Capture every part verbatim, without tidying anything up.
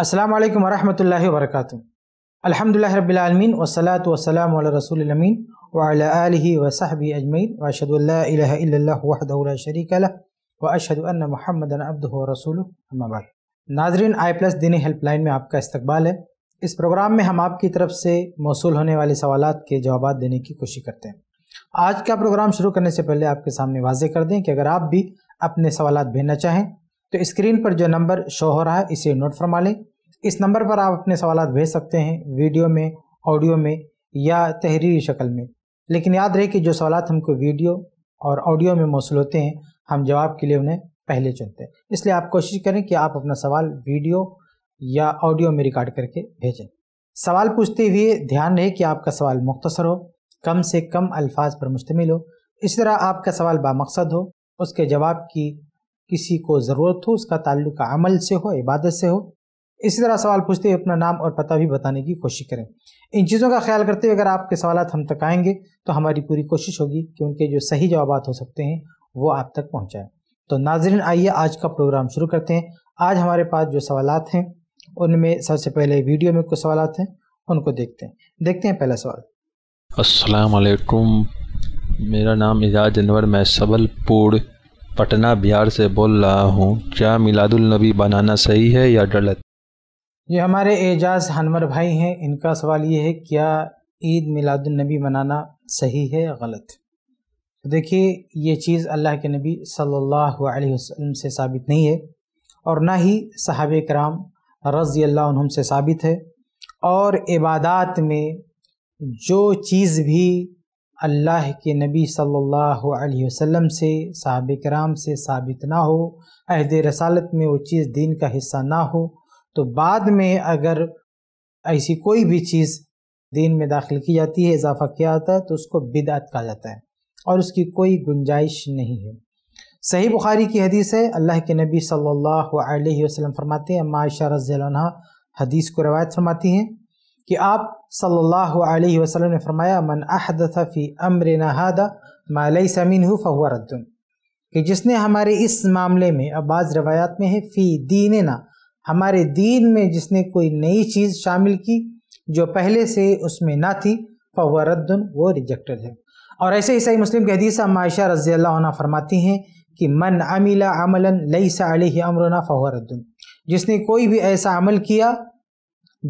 अस्सलामु अलैकुम वरहमतुल्लाहि वबरकातुहु। अल्हम्दुलिल्लाहि रब्बिल आलमीन वस्सलातु वस्सलामु अला रसूलिल अमीन व अला आलिहि व सहबिहि अजमईन व अशहदु अल्ला इलाहा इल्लल्लाहु वहदहु ला शरीका लह व अशहदु अन्न मुहम्मदन अब्दुहु व रसूलुहु। अम्मा बाद। नाज़रीन, आई प्लस दीनी हेल्पलाइन में आपका इस्तकबाल है। इस प्रोग्राम में हम आपकी तरफ से मौसूल होने वाले सवालात के जवाब देने की कोशिश करते हैं। आज का प्रोग्राम शुरू करने से पहले आपके सामने वाज़े कर दें कि अगर आप भी अपने सवालात भेजना चाहें तो स्क्रीन पर जो नंबर शो हो रहा है इसे नोट फरमा लें। इस नंबर पर आप अपने सवालात भेज सकते हैं, वीडियो में, ऑडियो में या तहरीरी शक्ल में। लेकिन याद रहे कि जो सवालात हमको वीडियो और ऑडियो में मौसूल होते हैं हम जवाब के लिए उन्हें पहले चुनते हैं, इसलिए आप कोशिश करें कि आप अपना सवाल वीडियो या ऑडियो में रिकॉर्ड करके भेजें। सवाल पूछते हुए ध्यान रहे कि आपका सवाल मुख्तसर हो, कम से कम अल्फाज पर मुश्तमिल हो। इस तरह आपका सवाल बामकसद हो, उसके जवाब की किसी को ज़रूरत हो, उसका ताल्लुक अमल से हो, इबादत से हो। इसी तरह सवाल पूछते हुए अपना नाम और पता भी बताने की कोशिश करें। इन चीज़ों का ख्याल करते हुए अगर आपके सवालात हम तक आएंगे तो हमारी पूरी कोशिश होगी कि उनके जो सही जवाबात हो सकते हैं वो आप तक पहुँचाएँ। तो नाज़रीन, आइए आज का प्रोग्राम शुरू करते हैं। आज हमारे पास जो सवालात हैं उनमें सबसे पहले वीडियो में कुछ सवालात हैं, उनको देखते हैं। देखते हैं पहला सवाल। अस्सलाम वालेकुम, मेरा नाम इजाज़ अनवर, मैं सबलपुर पटना बिहार से बोल रहा हूँ। क्या मिलादुल नबी बनाना सही है या गलत? ये हमारे एजाज हनवर भाई हैं, इनका सवाल ये है क्या ईद मिलादुलनबी मनाना सही है या गलत। तो देखिए, ये चीज़ अल्लाह के नबी सल्लल्लाहु अलैहि वसल्लम से साबित नहीं है और ना ही सहाबे कराम रज़ी अल्लाह अन्हुम से साबित है। और इबादात में जो चीज़ भी अल्लाह के नबी सल्लल्लाहु अलैहि वसल्लम से, सहाबे कराम से साबित ना हो, अहद रसालत में वो चीज़ दीन का हिस्सा ना हो, तो बाद में अगर ऐसी कोई भी चीज़ दीन में दाखिल की जाती है, इजाफा किया जाता है, तो उसको बिदअत कहा जाता है और उसकी कोई गुंजाइश नहीं है। सही बुखारी की हदीस है, अल्लाह के नबी सल्लल्लाहु अलैहि वसल्लम फरमाते हैं, अम्मा आयशा रज़ियल्लाहु अन्हा हदीस को रवायत फरमाती हैं कि आप सल्लल्लाहु अलैहि वसल्लम ने फरमाया, मन अहदथ फ़ी अम्रिना हादा मा लैसा मिन्हु फहुव रद्दुन, कि जिसने हमारे इस मामले में, अब बाज़ रवायात में है फ़ी दीनिना, हमारे दीन में जिसने कोई नई चीज़ शामिल की जो पहले से उसमें ना थी, फहुव रद्दुन, वो रिजेक्टेड है। और ऐसे ही सही मुस्लिम की हदीस अम्मा आयशा रज़ियल्लाहु अन्हा फरमाती हैं कि मन अमिला अमलन लैसा अलैहि अमरुना फहुव रद्दुन, जिसने कोई भी ऐसा अमल किया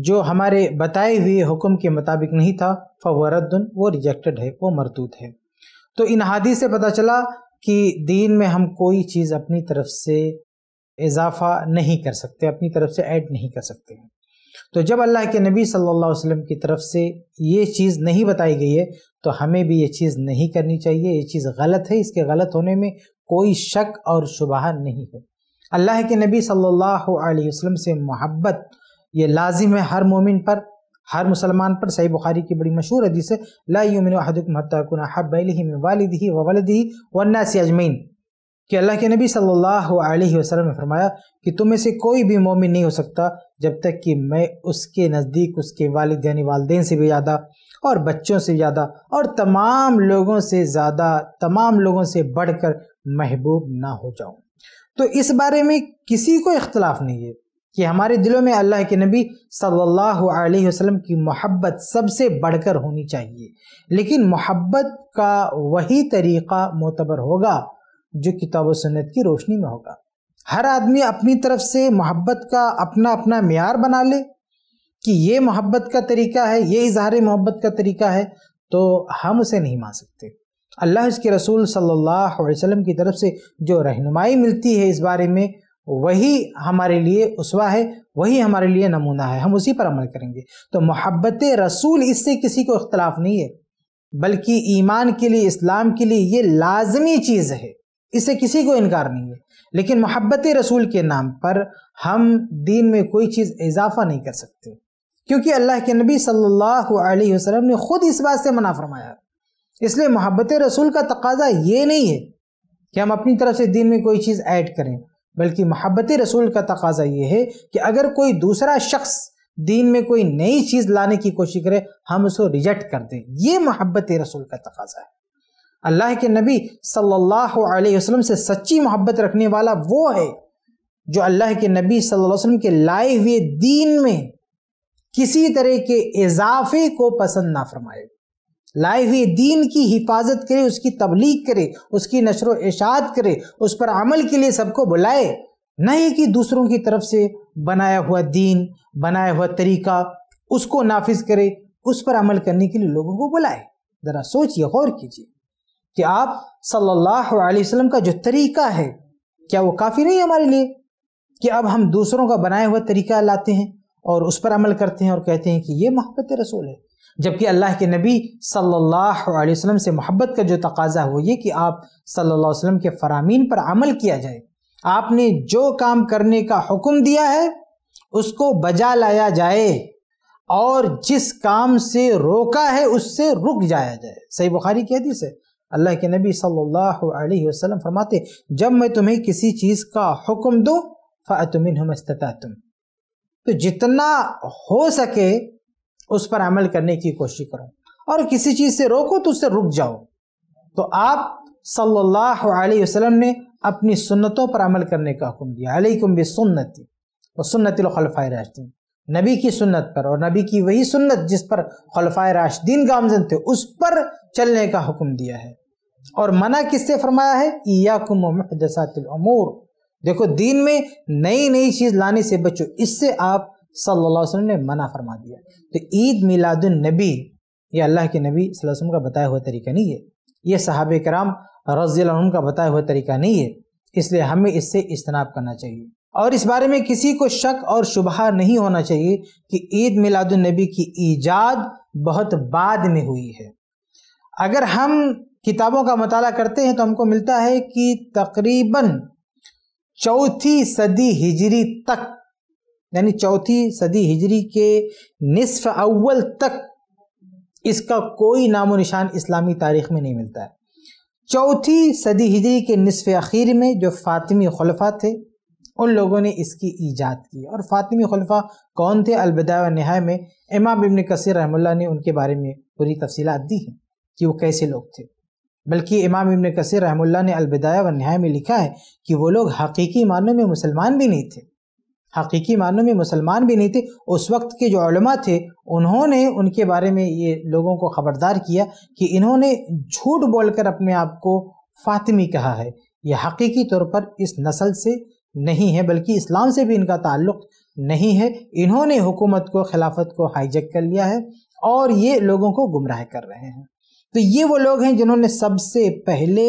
जो हमारे बताए हुए हुक्म के मुताबिक नहीं था, फहुव रद्दुन, वो रिजेक्टेड है, वो मरदूद है। तो इन हदीस से पता चला कि दीन में हम कोई चीज़ अपनी तरफ से इजाफा नहीं कर सकते, अपनी तरफ से ऐड नहीं कर सकते हैं। तो जब अल्लाह के नबी सल्लल्लाहु अलैहि वसल्लम की तरफ से ये चीज़ नहीं बताई गई है तो हमें भी ये चीज़ नहीं करनी चाहिए। ये चीज़ गलत है, इसके गलत होने में कोई शक और शुबहा नहीं है। अल्लाह के नबी सल्लल्लाहु अलैहि वसल्लम से मोहब्बत ये लाजिम है हर मोमिन पर, हर मुसलमान पर। सही बुखारी की बड़ी मशहूर हदीस है, ला युमिनु अहदुकुम हत्ता यकुना अहब्बा इलैहि मिन वालिदिही व वलदिही वन्नासि अजमईन, कि अल्लाह के नबी सल्लल्लाहु अलैहि वसल्लम ने फरमाया कि तुम में से कोई भी मोमिन नहीं हो सकता जब तक कि मैं उसके नज़दीक उसके वालिद यानी वालदेन से भी ज़्यादा और बच्चों से ज़्यादा और तमाम लोगों से ज़्यादा, तमाम लोगों से बढ़कर महबूब ना हो जाऊं। तो इस बारे में किसी को इख्तलाफ नहीं है कि हमारे दिलों में अल्लाह के नबी सल्लल्लाहु अलैहि वसल्लम की मोहब्बत सबसे बढ़कर होनी चाहिए। लेकिन मोहब्बत का वही तरीक़ा मोतबर होगा जो किताब व सुन्नत की रोशनी में होगा। हर आदमी अपनी तरफ से मोहब्बत का अपना अपना म्यार बना ले कि ये मोहब्बत का तरीका है, ये इजहार मोहब्बत का तरीका है, तो हम उसे नहीं मान सकते। अल्लाह उसके रसूल सल्लल्लाहु अलैहि वसल्लम की तरफ से जो रहनुमाई मिलती है इस बारे में, वही हमारे लिए उसवा है, वही हमारे लिए नमूना है, हम उसी पर अमल करेंगे। तो मोहब्बत रसूल, इससे किसी को इख्तलाफ नहीं है, बल्कि ईमान के लिए, इस्लाम के लिए ये लाजमी चीज़ है, इससे किसी को इनकार नहीं है। लेकिन मोहब्बत रसूल के नाम पर हम दीन में कोई चीज़ इजाफा नहीं कर सकते, क्योंकि अल्लाह के नबी सल्लल्लाहु अलैहि वसल्लम ने ख़ुद इस बात से मना फरमाया। इसलिए मोहब्बत रसूल का तकाजा ये नहीं है कि हम अपनी तरफ से दीन में कोई चीज़ ऐड करें, बल्कि मोहब्बत रसूल का तकाजा ये है कि अगर कोई दूसरा शख्स दीन में कोई नई चीज़ लाने की कोशिश करे, हम उसको रिजेक्ट कर दें। ये मोहब्बत रसूल का तकाजा है। अल्लाह के नबी सल्लल्लाहु अलैहि वसल्लम से सच्ची मोहब्बत रखने वाला वो है जो अल्लाह के नबी सल्लल्लाहु अलैहि वसल्लम के लाए हुए दीन में किसी तरह के इजाफे को पसंद ना फरमाए, लाए हुए दीन की हिफाजत करे, उसकी तबलीग करे, उसकी नशर इशात करे, उस पर अमल के लिए सबको बुलाए, नहीं कि दूसरों की तरफ से बनाया हुआ दीन, बनाया हुआ तरीका उसको नाफिज करे, उस पर अमल करने के लिए लोगों को बुलाए। ज़रा सोचिए, गौर कीजिए कि आप सल्लल्लाहु अलैहि वसल्लम का जो तरीका है क्या वो काफ़ी नहीं है हमारे लिए कि अब हम दूसरों का बनाया हुआ तरीका लाते हैं और उस पर अमल करते हैं और कहते हैं कि ये मोहब्बत रसूल है, जबकि अल्लाह के नबी सल्लल्लाहु अलैहि वसल्लम से मोहब्बत का जो तकाजा हो ये कि आप सल्लल्लाहु अलैहि वसल्लम के फरामीन पर अमल किया जाए, आपने जो काम करने का हुक्म दिया है उसको बजा लाया जाए और जिस काम से रोका है उससे रुक जाया जाए। सही बुखारी की हदीस है, अल्लाह के नबी सल्लल्लाहु अलैहि वसल्लम फरमाते, जब मैं तुम्हें किसी चीज़ का हुक्म दूँ फ़अतु मिन्हु मस्तताअतुम, तो जितना हो सके उस पर अमल करने की कोशिश करो, और किसी चीज़ से रोको तो उससे रुक जाओ। तो आप सल्लल्लाहु अलैहि वसल्लम ने अपनी सुन्नतों पर अमल करने का हुक्म दिया, अलैकुम बिसुन्नती व सुन्नतिल खुलफाए राशिदीन, नबी की सुन्नत पर और नबी की वही सुन्नत जिस पर खुलफाए राशिदीन गामजन थे उस पर चलने का हुक्म दिया है। और मना किससे फरमाया है, इय्याकुम व मुहदसातिल उमूर, देखो दीन में नई नई चीज़ लाने से बचो, इससे आप सल्लल्लाहु अलैहि वसल्लम ने मना फरमा दिया। तो ईद मिलादुन नबी ये अल्लाह के नबी सल्लल्लाहु अलैहि वसल्लम का बताया हुआ तरीका नहीं है, ये सहाबे कराम रज़ियल्लाहु अन्हुम का बताया हुआ तरीका नहीं है, इसलिए हमें इससे इज्तनाब करना चाहिए। और इस बारे में किसी को शक और शुबहा नहीं होना चाहिए कि ईद मिलादुन नबी की ईजाद बहुत बाद में हुई है। अगर हम किताबों का मताला करते हैं तो हमको मिलता है कि तकरीबन चौथी सदी हिजरी तक, यानी चौथी सदी हिजरी के निसफ अव्वल तक इसका कोई नामो निशान इस्लामी तारीख़ में नहीं मिलता है। चौथी सदी हिजरी के निसफ अखीर में जो फ़ातिमी खुलफा थे उन लोगों ने इसकी ईजाद की। और फ़ातिमी खुलफा कौन थे, अल-बिदाया व निहाया में इमाम इब्न कसीर रहमतुल्लाह ने उनके बारे में पूरी तफसीलात दी है कि वो कैसे लोग थे। बल्कि इमाम इब्न कसीर रहमतुल्लाह ने अल-बिदाया व निहाया में लिखा है कि वो लोग हकीकी मानों में मुसलमान भी नहीं थे, हकीकी मानों में मुसलमान भी नहीं थे। उस वक्त के जो उलमा थे उन्होंने उनके बारे में ये लोगों को ख़बरदार किया कि इन्होंने झूठ बोलकर अपने आप को फ़ातिमी कहा है, यह हकीकी तौर पर इस नस्ल से नहीं है, बल्कि इस्लाम से भी इनका ताल्लुक़ नहीं है, इन्होंने हुकूमत को, खिलाफत को हाईजैक कर लिया है और ये लोगों को गुमराह कर रहे हैं। तो ये वो लोग हैं जिन्होंने सबसे पहले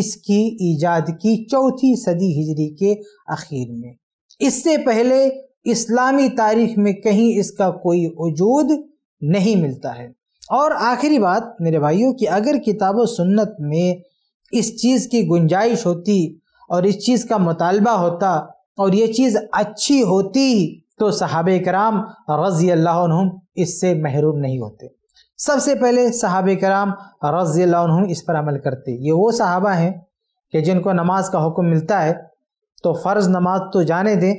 इसकी ईजाद की चौथी सदी हिजरी के आखिर में। इससे पहले इस्लामी तारीख में कहीं इसका कोई वजूद नहीं मिलता है। और आखिरी बात मेरे भाइयों कि अगर किताब व सुन्नत में इस चीज़ की गुंजाइश होती और इस चीज़ का मुतालबा होता और ये चीज़ अच्छी होती तो सहाबे कराम रज़ियल्लाहु अन्हुम इससे महरूम नहीं होते। सबसे पहले सहाबे कराम रज़ियल्लाहु अन्हुम इस पर अमल करते। ये वो सहाबा हैं कि जिनको नमाज का हुक्म मिलता है तो फ़र्ज़ नमाज तो जाने दें,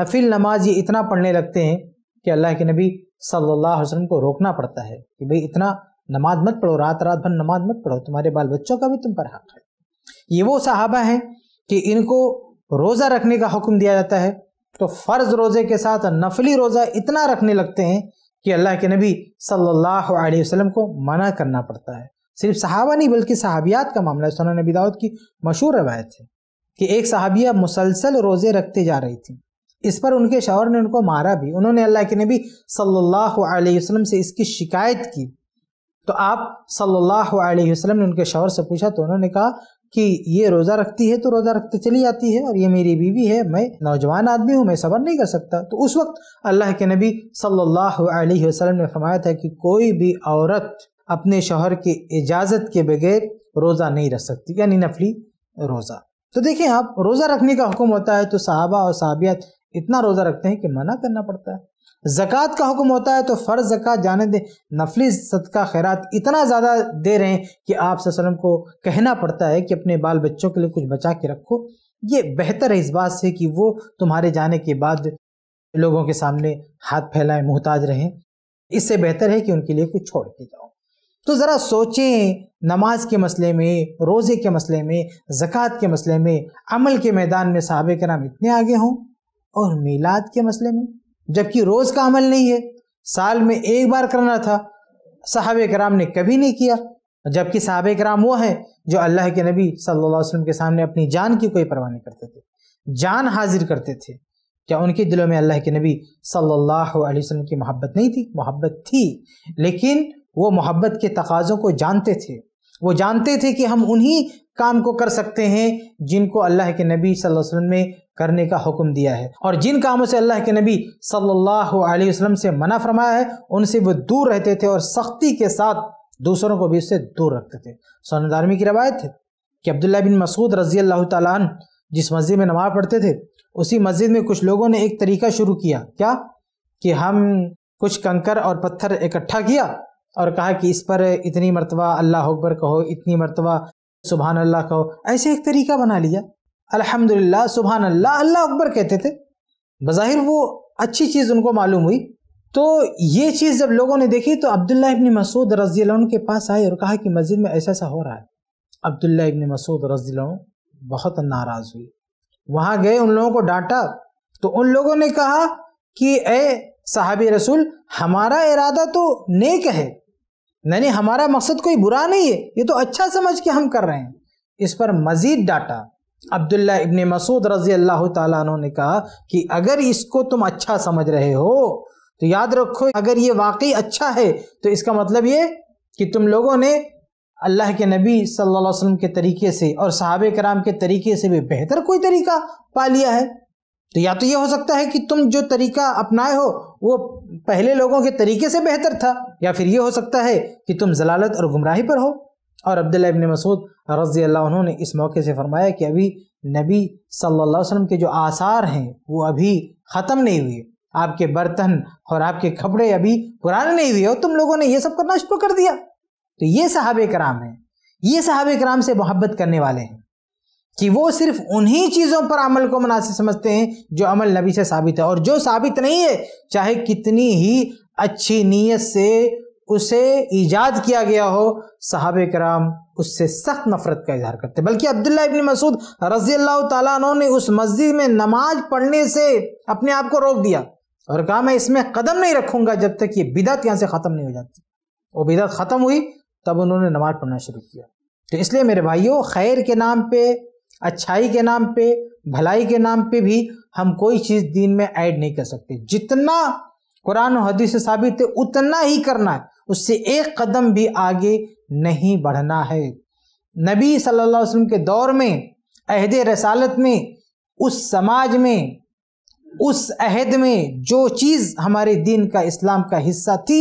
नफिल नमाज ये इतना पढ़ने लगते हैं कि अल्लाह के नबी सल्लल्लाहु अलैहि वसल्लम को रोकना पड़ता है कि भाई इतना नमाज मत पढ़ो, रात रात भर नमाज मत पढ़ो, तुम्हारे बाल बच्चों का भी तुम पर हक़ है। ये वो सहाबा हैं कि इनको रोज़ा रखने का हुक्म दिया जाता है तो फ़र्ज़ रोज़े के साथ नफली रोज़ा इतना रखने लगते हैं कि अल्लाह के नबी सल्लल्लाहु अलैहि वसल्लम को मना करना पड़ता है। सिर्फ सहाबा नहीं बल्कि सहाबियात का मामला है। सुनन नबी दाऊद की मशहूर रवायत है कि एक सहाबिया मुसलसल रोज़े रखते जा रही थी, इस पर उनके शौहर ने उनको मारा भी। उन्होंने अल्लाह के नबी सल्लल्लाहु अलैहि वसल्लम से इसकी शिकायत की तो आप सल्लल्लाहु अलैहि वसल्लम ने उनके शौहर से पूछा तो उन्होंने कहा कि ये रोज़ा रखती है तो रोज़ा रखते चली जाती है और ये मेरी बीवी है, मैं नौजवान आदमी हूँ, मैं सब्र नहीं कर सकता। तो उस वक्त अल्लाह के नबी सल्लल्लाहु अलैहि वसल्लम ने फरमाया था कि कोई भी औरत अपने शौहर की इजाज़त के बगैर रोज़ा नहीं रख सकती, यानी नफली रोज़ा। तो देखें आप, रोज़ा रखने का हुक्म होता है तो सहाबा और सहाबियात इतना रोज़ा रखते हैं कि मना करना पड़ता है। ज़कात का हुक्म होता है तो फ़र्ज़ ज़कात जाने दें, नफली सदका खैरात इतना ज़्यादा दे रहे हैं कि आप सल्लल्लाहु अलैहि वसल्लम को कहना पड़ता है कि अपने बाल बच्चों के लिए कुछ बचा के रखो, ये बेहतर है इस बात से कि वो तुम्हारे जाने के बाद लोगों के सामने हाथ फैलाएँ, मुहताज रहें, इससे बेहतर है कि उनके लिए कुछ छोड़ के जाओ। तो ज़रा सोचें नमाज के मसले में, रोज़े के मसले में, ज़कात के मसले में, अमल के मैदान में साहबे कराम इतने आगे हों, और मीलाद के मसले में जबकि रोज़ का अमल नहीं है, साल में एक बार करना था, साहबे कराम ने कभी नहीं किया। जबकि साहबे कराम वो हैं जो अल्लाह के नबी सल्लल्लाहु अलैहि वसल्लम के सामने अपनी जान की कोई परवाह नहीं करते थे, जान हाजिर करते थे। क्या उनके दिलों में अल्लाह के नबी सल्लल्लाहु अलैहि वसल्लम की मोहब्बत नहीं थी? मोहब्बत थी, लेकिन वो मोहब्बत के तकाज़ों को जानते थे। वो जानते थे कि हम उन्हीं काम को कर सकते हैं जिनको अल्लाह के नबी सल्लल्लाहु अलैहि वसल्लम ने करने का हुक्म दिया है, और जिन कामों से अल्लाह के नबी सल्लल्लाहु अलैहि वसल्लम से मना फरमाया है उनसे वो दूर रहते थे और सख्ती के साथ दूसरों को भी उससे दूर रखते थे। सुनन दारमी की रवायत है कि अब्दुल्लाह बिन मसूद रज़ी अल्लाह तआला अन्हु जिस मस्जिद में नमाज़ पढ़ते थे, उसी मस्जिद में कुछ लोगों ने एक तरीका शुरू किया, क्या कि हम कुछ कंकर और पत्थर इकट्ठा किया और कहा कि इस पर इतनी मरतबा अल्लाह अकबर कहो, इतनी मरतबा सुबहान अल्लाह कहो। ऐसे एक तरीका बना लिया, अल्हम्दुलिल्लाह, सुबहान अल्लाह, अल्लाह अकबर कहते थे। बज़ाहिर वो अच्छी चीज़ उनको मालूम हुई। तो ये चीज़ जब लोगों ने देखी तो अब्दुल्लाह इब्न मसूद रज़ी अल्लाह अन्हु के पास आए और कहा कि मस्जिद में ऐसा ऐसा हो रहा है। अब्दुल्लाह इब्न मसूद रज़ी अल्लाह अन्हु बहुत नाराज़ हुए, वहाँ गए, उन लोगों को डांटा। तो उन लोगों ने कहा कि ए साहबे रसूल, हमारा इरादा तो नेक है, नहीं हमारा मकसद कोई बुरा नहीं है, ये तो अच्छा समझ के हम कर रहे हैं। इस पर मज़ीद डांटा। अब्दुल्लाह इब्न मसूद रज़ी अल्लाह तआला अन्हु ने कहा कि अगर इसको तुम अच्छा समझ रहे हो तो याद रखो, अगर ये वाकई अच्छा है तो इसका मतलब ये कि तुम लोगों ने अल्लाह के नबी सल्लल्लाहु अलैहि वसल्लम के तरीके से और सहाबे कराम के तरीके से भी बेहतर कोई तरीका पा लिया है। तो या तो ये हो सकता है कि तुम जो तरीका अपनाए हो वो पहले लोगों के तरीके से बेहतर था, या फिर ये हो सकता है कि तुम जलालत और गुमराही पर हो। और अब्दुल्लाह इब्न मसूद रज़ी अल्लाह अन्हु ने इस मौके से फरमाया कि अभी नबी सल्लल्लाहु अलैहि वसल्लम के जो आसार हैं वो अभी ख़त्म नहीं हुए, आपके बर्तन और आपके कपड़े अभी पुराने नहीं हुए हो, तुम लोगों ने ये सब करना शुरू कर दिया। तो ये सहाबे कराम हैं, ये सहाबे कराम से मोहब्बत करने वाले हैं कि वो सिर्फ उन्हीं चीज़ों पर अमल को मुनासिब समझते हैं जो अमल नबी से साबित है, और जो साबित नहीं है चाहे कितनी ही अच्छी नीयत से उसे ईजाद किया गया हो, सहाबे कराम उससे सख्त नफरत का इजहार करते। बल्कि अब्दुल्लाह इब्न मसूद रज़ी अल्लाह तआला अन्हु ने उस मस्जिद में नमाज पढ़ने से अपने आप को रोक दिया और कहा मैं इसमें कदम नहीं रखूंगा जब तक ये बिदअत यहाँ से ख़त्म नहीं हो जाती। वो बिदअत ख़त्म हुई तब उन्होंने नमाज पढ़ना शुरू किया। तो इसलिए मेरे भाइयों, खैर के नाम पे, अच्छाई के नाम पे, भलाई के नाम पे भी हम कोई चीज़ दीन में ऐड नहीं कर सकते। जितना कुरान और हदीस से साबित है उतना ही करना है, उससे एक कदम भी आगे नहीं बढ़ना है। नबी सल्लल्लाहु अलैहि वसल्लम के दौर में, अहदे रसालत में, उस समाज में, उस अहद में जो चीज़ हमारे दीन का, इस्लाम का हिस्सा थी,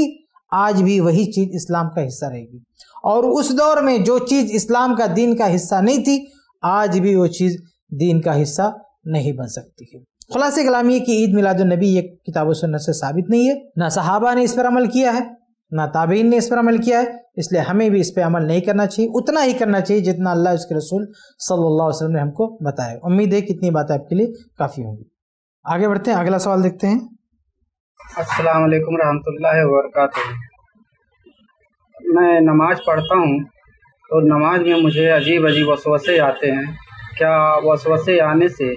आज भी वही चीज़ इस्लाम का हिस्सा रहेगी, और उस दौर में जो चीज़ इस्लाम का, दीन का हिस्सा नहीं थी, आज भी वो चीज़ दीन का हिस्सा नहीं बन सकती है। खुलासे कलाम ये कि ईद मिलादुन नबी ये किताब व सुन्नत से साबित नहीं है, ना सहाबा ने इस पर अमल किया है, ना ताबीन ने इस पर अमल किया है, इसलिए हमें भी इस पर अमल नहीं करना चाहिए। उतना ही करना चाहिए जितना अल्लाह उसके रसूल सल्लल्लाहु अलैहि वसल्लम ने हमको बताया। उम्मीद है कि इतनी बातें आपके लिए काफ़ी होंगी। आगे बढ़ते हैं, अगला सवाल देखते हैं। अस्सलाम वालेकुम रहमतुल्लाहि व बरकातहू। मैं नमाज पढ़ता हूँ तो नमाज में मुझे अजीब अजीब वसवसे आते हैं। क्या वसवसे आने से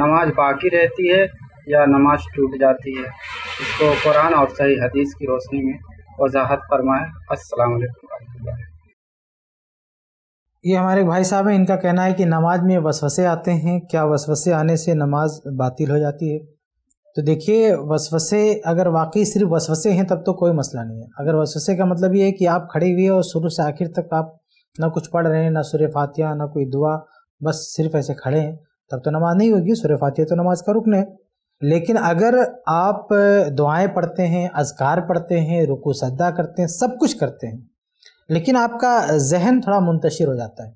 नमाज बाकी रहती है या नमाज टूट जाती है? इसको कुरान और सही हदीस की रोशनी में वजाहत फरमाएं। अस्सलाम वालेकुम रहमतुल्लाहि। ये हमारे भाई साहब हैं, इनका कहना है कि नमाज में वसवसे आते हैं, क्या वसवसे आने से नमाज बातिल हो जाती है? तो देखिए, वसवसे अगर वाकई सिर्फ वसवसे हैं तब तो कोई मसला नहीं है। अगर वसवसे का मतलब ये है कि आप खड़े हुए और शुरू से आखिर तक आप ना कुछ पढ़ रहे हैं, ना सूरह फातिहा, ना कोई दुआ, बस सिर्फ ऐसे खड़े हैं, तब तो नमाज नहीं होगी। सूरह फातिहा तो नमाज का रुकन है। लेकिन अगर आप दुआएँ पढ़ते हैं, अज़कार पढ़ते हैं, रुकू सज्दा करते हैं, सब कुछ करते हैं, लेकिन आपका जहन थोड़ा मुंतशिर हो जाता है,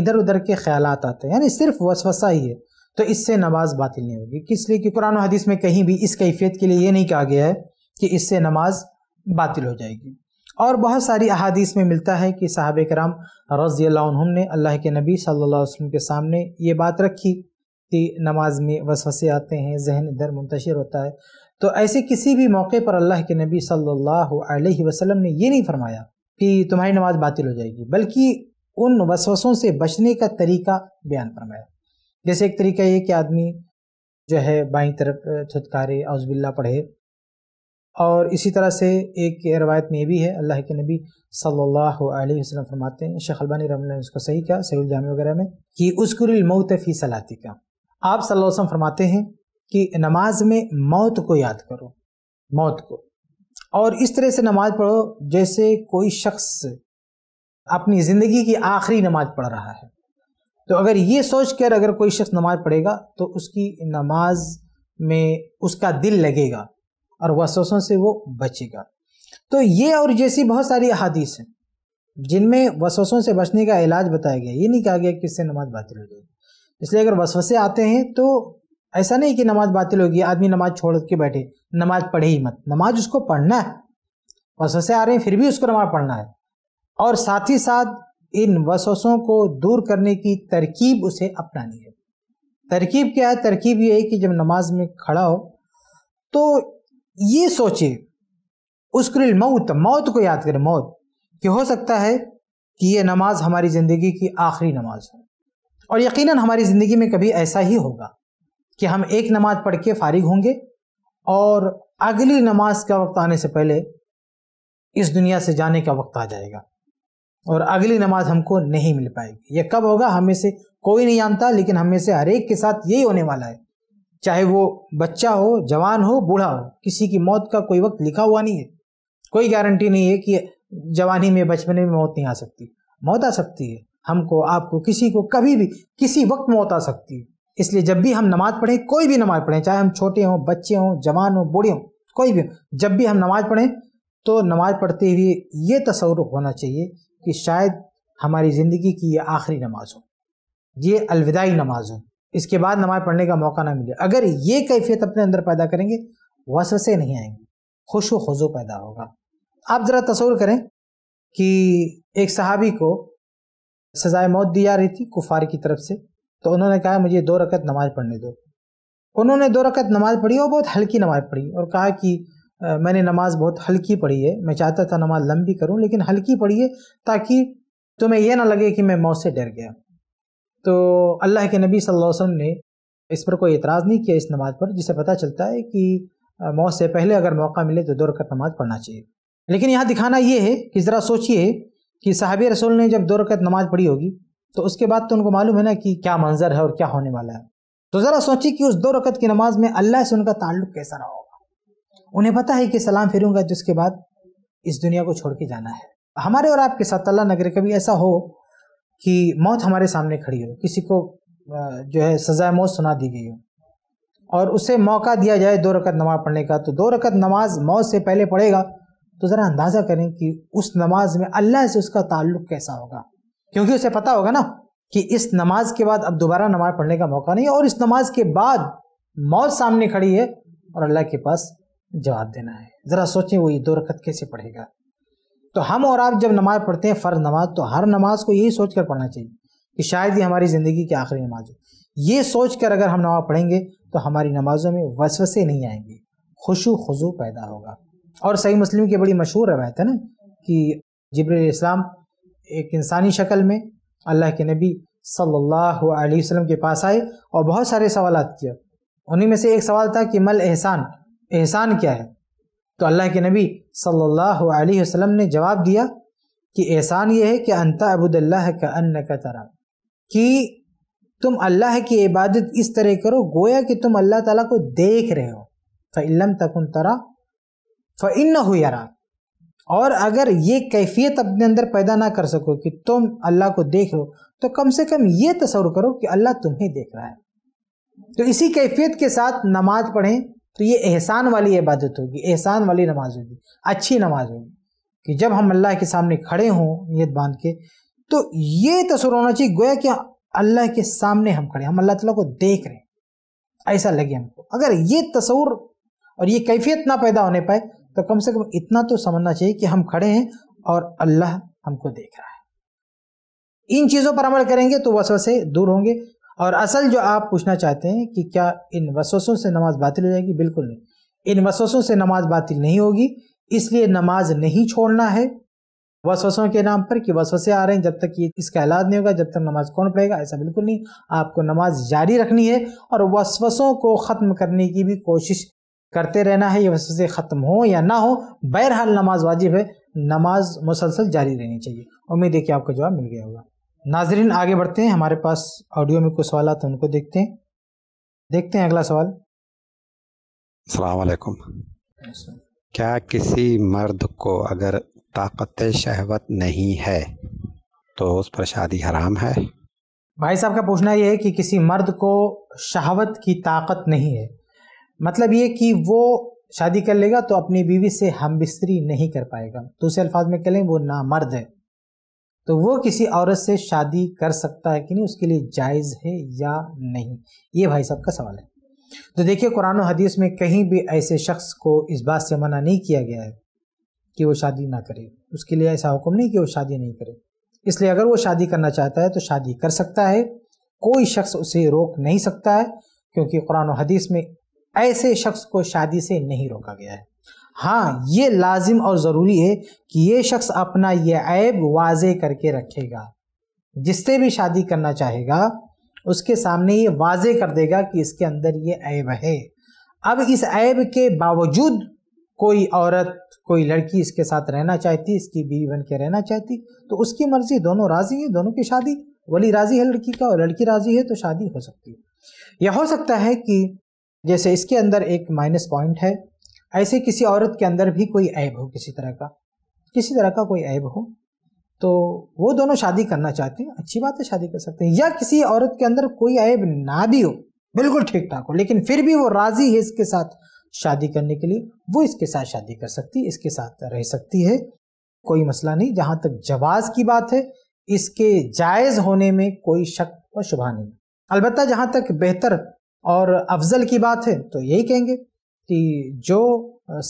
इधर उधर के ख्यालात आते हैं, यानी सिर्फ वसवसा ही है, तो इससे नमाज बातिल नहीं होगी। किस लिए? कि कुरान और हदीस में कहीं भी इस कैफियत के लिए ये नहीं कहा गया है कि इससे नमाज बातिल हो जाएगी। और बहुत सारी अहादीस में मिलता है कि सहाबे कराम रज़ी अल्लाह अन्हुम ने अल्लाह के नबी सल्लल्लाहु अलैहि वसल्लम के सामने ये बात रखी कि नमाज में वसवसे आते हैं, जहन इधर मुंतशिर होता है। तो ऐसे किसी भी मौके पर अल्लाह के नबी सल्लल्लाहु अलैहि वसल्लम ने ये नहीं फरमाया कि तुम्हारी नमाज बातिल हो जाएगी, बल्कि उन वसवसों से बचने का तरीका बयान फरमाया। जैसे एक तरीका ये कि आदमी जो है बाईं तरफ छुटकारे औज़बिल्ला पढ़े, और इसी तरह से एक रवायत में भी है अल्लाह के नबी सल्लल्लाहु अलैहि वसल्लम फरमाते हैं, शेख अलबानी रहमतुल्लाह अलैहि उसको सही कहा सहीहुल जामी वगैरह में, कि उज़्कुरिल मौत फ़ी सलातिका। आप सल्लल्लाहु अलैहि वसल्लम फरमाते हैं कि नमाज में मौत को याद करो, मौत को, और इस तरह से नमाज पढ़ो जैसे कोई शख्स अपनी ज़िंदगी की आखिरी नमाज पढ़ रहा है। तो अगर ये सोच कर अगर कोई शख्स नमाज पढ़ेगा तो उसकी नमाज में उसका दिल लगेगा और वसवसों से वो बचेगा। तो ये और जैसी बहुत सारी अहादीस हैं जिनमें वसवसों से बचने का इलाज बताया गया। ये नहीं कहा गया कि इससे नमाज बातिल हो जाएगी। इसलिए अगर वसवसे आते हैं तो ऐसा नहीं कि नमाज बातिल होगी, आदमी नमाज छोड़ के बैठे, नमाज पढ़े ही मत। नमाज उसको पढ़ना है, वसवसे आ रहे हैं फिर भी उसको नमाज पढ़ना है, और साथ ही साथ इन वसवसों को दूर करने की तरकीब उसे अपनानी है। तरकीब क्या है? तरकीब ये है कि जब नमाज में खड़ा हो तो ये सोचे उसके लिए मौत, मौत को याद करें, मौत, कि हो सकता है कि ये नमाज हमारी ज़िंदगी की आखिरी नमाज हो। और यकीनन हमारी ज़िंदगी में कभी ऐसा ही होगा कि हम एक नमाज पढ़ के फारिग होंगे और अगली नमाज का वक्त आने से पहले इस दुनिया से जाने का वक्त आ जाएगा और अगली नमाज हमको नहीं मिल पाएगी। यह कब होगा हमें से कोई नहीं जानता, लेकिन हमें से हर एक के साथ यही होने वाला है, चाहे वो बच्चा हो, जवान हो, बूढ़ा हो। किसी की मौत का कोई वक्त लिखा हुआ नहीं है, कोई गारंटी नहीं है कि जवानी में, बचपन में मौत नहीं आ सकती। मौत आ सकती है, हमको, आपको, किसी को, कभी भी, किसी वक्त मौत आ सकती है। इसलिए जब भी हम नमाज पढ़ें, कोई भी नमाज पढ़ें, चाहे हम छोटे हों, बच्चे हों, जवान हों, बूढ़े हों, कोई भी, जब भी हम नमाज पढ़ें तो नमाज पढ़ते हुए ये तसव्वुर होना चाहिए कि शायद हमारी ज़िंदगी की ये आखिरी नमाज हो, ये अलविदाई नमाज हो, इसके बाद नमाज पढ़ने का मौका ना मिले। अगर ये कैफियत अपने अंदर पैदा करेंगे, वसवसे नहीं आएंगे, खुशो खुजो पैदा होगा। आप ज़रा तसव्वुर करें कि एक सहाबी को सजाए मौत दी जा रही थी कुफार की तरफ से, तो उन्होंने कहा मुझे दो रकत नमाज पढ़ने दो। उन्होंने दो रकत नमाज पढ़ी और बहुत हल्की नमाज पढ़ी, और कहा कि आ, मैंने नमाज बहुत हल्की पढ़ी है, मैं चाहता था नमाज लंबी करूं लेकिन हल्की पढ़ी है ताकि तुम्हें यह ना लगे कि मैं मौत से डर गया। तो अल्लाह के नबी सल्लल्लाहु अलैहि वसल्लम ने इस पर कोई एतराज़ नहीं किया, इस नमाज पर, जिससे पता चलता है कि मौत से पहले अगर मौका मिले तो दो रकत नमाज पढ़ना चाहिए। लेकिन यहाँ दिखाना ये है कि ज़रा सोचिए कि सहाबी रसूल ने जब दो रकत नमाज पढ़ी होगी तो उसके बाद तो उनको मालूम है ना कि क्या मंजर है और क्या होने वाला है। तो ज़रा सोचिए कि उस दो रकत की नमाज में अल्लाह से उनका ताल्लुक़ कैसा रहा होगा। उन्हें पता है कि सलाम फिरूंगा जिसके बाद इस दुनिया को छोड़ के जाना है। हमारे और आपके साथ अल्लाह न करे कभी ऐसा हो कि मौत हमारे सामने खड़ी हो, किसी को जो है सज़ाए मौत सुना दी गई हो और उसे मौका दिया जाए दो रकत नमाज पढ़ने का, तो दो रकत नमाज मौत से पहले पढ़ेगा तो ज़रा अंदाज़ा करें कि उस नमाज में अल्लाह से उसका ताल्लुक़ कैसा होगा, क्योंकि उसे पता होगा ना कि इस नमाज के बाद अब दोबारा नमाज पढ़ने का मौका नहीं है और इस नमाज के बाद मौत सामने खड़ी है और अल्लाह के पास जवाब देना है। ज़रा सोचें वो ये दो रकत कैसे पढ़ेगा। तो हम और आप जब नमाज पढ़ते हैं फ़र्ज नमाज, तो हर नमाज को यही सोच कर पढ़ना चाहिए कि शायद ये हमारी ज़िंदगी की आखिरी नमाज हो। ये सोच कर अगर हम नमाज पढ़ेंगे तो हमारी नमाज़ों में वसवसे नहीं आएंगे, खुशू खुजू पैदा होगा। और सही मुस्लिम की बड़ी मशहूर रवायत है ना कि जिब्रील अलैहि सलाम एक इंसानी शक्ल में अल्लाह के नबी सल्लल्लाहु अलैहि वसल्लम के पास आए और बहुत सारे सवालात किया। उन्हीं में से एक सवाल था कि मल एहसान, एहसान क्या है? तो अल्लाह के नबी सल्लल्लाहु अलैहि वसल्लम ने जवाब दिया कि एहसान ये है कि अंता अबुदल्लाह का अन्नका तरा, कि तुम अल्लाह की इबादत इस तरह करो गोया कि तुम अल्लाह ताला को देख रहे हो। फ़इल्लम तकुन तरा फ़इन्नहु यराक। और अगर ये कैफियत अपने अंदर पैदा ना कर सको कि तुम अल्लाह को देख लो, तो कम से कम ये तसव्वुर करो कि अल्लाह तुम्हें देख रहा है। तो इसी कैफियत के साथ नमाज पढ़ें तो ये एहसान वाली इबादत होगी, एहसान वाली नमाज होगी, अच्छी नमाज होगी कि जब हम अल्लाह के सामने खड़े हों नियत बांध के तो ये तसव्वुर होना चाहिए गोया कि अल्लाह के सामने हम खड़े, हम अल्लाह ताला को देख रहे हैं, ऐसा लगे हमको। अगर ये तसव्वुर और ये कैफियत ना पैदा होने पाए तो कम से कम इतना तो समझना चाहिए कि हम खड़े हैं और अल्लाह हमको देख रहा है। इन चीज़ों पर अमल करेंगे तो वसवसे दूर होंगे। और असल जो आप पूछना चाहते हैं कि क्या इन वसवसों से नमाज बातिल हो जाएगी, बिल्कुल नहीं, इन वसवसों से नमाज बातिल नहीं होगी। इसलिए नमाज नहीं छोड़ना है, वसवसों के नाम पर कि वसवसे आ रहे हैं, जब तक ये इसका इलाज नहीं होगा जब तक नमाज कौन पढ़ेगा, ऐसा बिल्कुल नहीं। आपको नमाज जारी रखनी है और वसवसों को ख़त्म करने की भी कोशिश करते रहना है। ये वसवसे ख़त्म हो या ना हो, बहरहाल नमाज वाजिब है, नमाज मुसलसल जारी रहनी चाहिए। उम्मीद है कि आपको जवाब मिल गया होगा। नाजरीन आगे बढ़ते हैं, हमारे पास ऑडियो में कुछ सवाल आते हैं उनको देखते हैं देखते हैं अगला सवाल। अस्सलाम वालेकुम, क्या किसी मर्द को अगर ताकत शहवत नहीं है तो उस पर शादी हराम है? भाई साहब का पूछना यह है कि किसी मर्द को शहवत की ताकत नहीं है, मतलब ये कि वो शादी कर लेगा तो अपनी बीवी से हमबिस्तरी नहीं कर पाएगा। दूसरे अल्फाज में कह लें वो ना मर्द है, तो वो किसी औरत से शादी कर सकता है कि नहीं, उसके लिए जायज़ है या नहीं, ये भाई साहब का सवाल है। तो देखिए कुरान और हदीस में कहीं भी ऐसे शख्स को इस बात से मना नहीं किया गया है कि वो शादी ना करे, उसके लिए ऐसा हुक्म नहीं कि वो शादी नहीं करे। इसलिए अगर वो शादी करना चाहता है तो शादी कर सकता है, कोई शख्स उसे रोक नहीं सकता है, क्योंकि कुरान और हदीस में ऐसे शख्स को शादी से नहीं रोका गया है। हाँ, ये लाजिम और ज़रूरी है कि ये शख्स अपना ये ऐब वाजे करके रखेगा, जिससे भी शादी करना चाहेगा उसके सामने ये वाजे कर देगा कि इसके अंदर ये ऐब है। अब इस ऐब के बावजूद कोई औरत कोई लड़की इसके साथ रहना चाहती, इसकी बीवी बन के रहना चाहती, तो उसकी मर्ज़ी, दोनों राज़ी है, दोनों की शादी, वली राज़ी है लड़की का और लड़की राज़ी है तो शादी हो सकती है। यह हो सकता है कि जैसे इसके अंदर एक माइनस पॉइंट है, ऐसे किसी औरत के अंदर भी कोई ऐब हो, किसी तरह का किसी तरह का कोई ऐब हो, तो वो दोनों शादी करना चाहते हैं, अच्छी बात है, शादी कर सकते हैं। या किसी औरत के अंदर कोई ऐब ना भी हो, बिल्कुल ठीक ठाक हो, लेकिन फिर भी वो राज़ी है इसके साथ शादी करने के लिए, वो इसके साथ शादी कर सकती है, इसके साथ रह सकती है, कोई मसला नहीं। जहाँ तक जवाज़ की बात है, इसके जायज़ होने में कोई शक और शुबहा नहीं। अलबत्ता जहाँ तक बेहतर और अफजल की बात है तो यही कहेंगे कि जो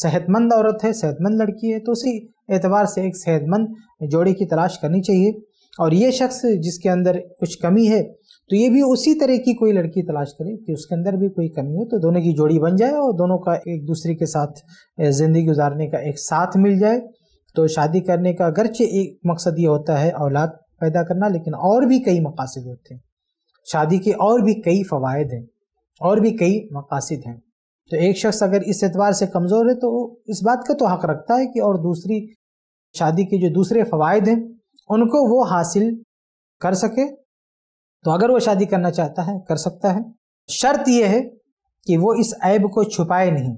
सेहतमंद औरत है, सेहतमंद लड़की है, तो उसी एतबार से एक सेहतमंद जोड़ी की तलाश करनी चाहिए। और ये शख्स जिसके अंदर कुछ कमी है तो ये भी उसी तरह की कोई लड़की तलाश करे कि उसके अंदर भी कोई कमी हो, तो दोनों की जोड़ी बन जाए और दोनों का एक दूसरे के साथ ज़िंदगी गुजारने का एक साथ मिल जाए। तो शादी करने का अगरचे एक मकसद ये होता है औलाद पैदा करना, लेकिन और भी कई मकासद होते हैं, शादी के और भी कई फ़वायद हैं और भी कई मकासद हैं। तो एक शख्स अगर इस एतबार से कमज़ोर है तो इस बात का तो हक़ रखता है कि और दूसरी शादी के जो दूसरे फ़वायद हैं उनको वो हासिल कर सके। तो अगर वो शादी करना चाहता है कर सकता है, शर्त यह है कि वो इस ऐब को छुपाए नहीं,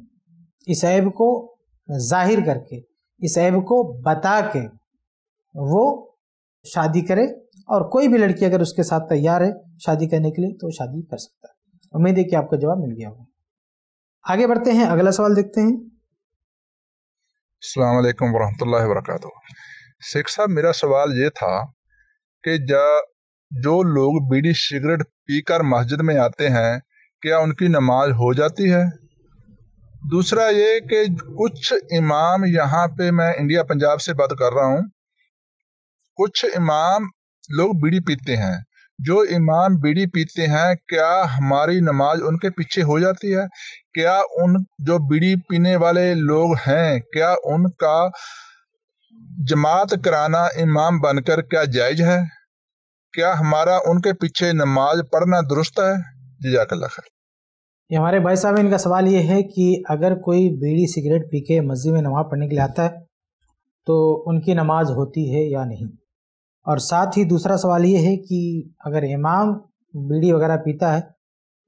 इस ऐब को जाहिर करके, इस ऐब को बता के वो शादी करे। और कोई भी लड़की अगर उसके साथ तैयार है शादी करने के लिए तो शादी कर सकता है। उम्मीद है कि आपको जवाब मिल गया होगा। आगे बढ़ते हैं, अगला सवाल देखते हैं। अस्सलाम वालेकुम वरहमतुल्लाहि वबरकातुह। शेख साहब मेरा सवाल ये था कि जो लोग बीड़ी सिगरेट पीकर मस्जिद में आते हैं क्या उनकी नमाज हो जाती है? दूसरा ये कि कुछ इमाम यहाँ पे, मैं इंडिया पंजाब से बात कर रहा हूँ, कुछ इमाम लोग बीड़ी पीते हैं, जो इमाम बीड़ी पीते हैं क्या हमारी नमाज उनके पीछे हो जाती है? क्या उन जो बीड़ी पीने वाले लोग हैं क्या उनका जमात कराना इमाम बनकर क्या जायज़ है? क्या हमारा उनके पीछे नमाज पढ़ना दुरुस्त है? जज़ाकल्लाह खैर। ये हमारे भाई साहब, इनका सवाल ये है कि अगर कोई बीड़ी सिगरेट पी के मस्जिद में नमाज पढ़ने के लिए आता है तो उनकी नमाज होती है या नहीं, और साथ ही दूसरा सवाल ये है कि अगर इमाम बीड़ी वगैरह पीता है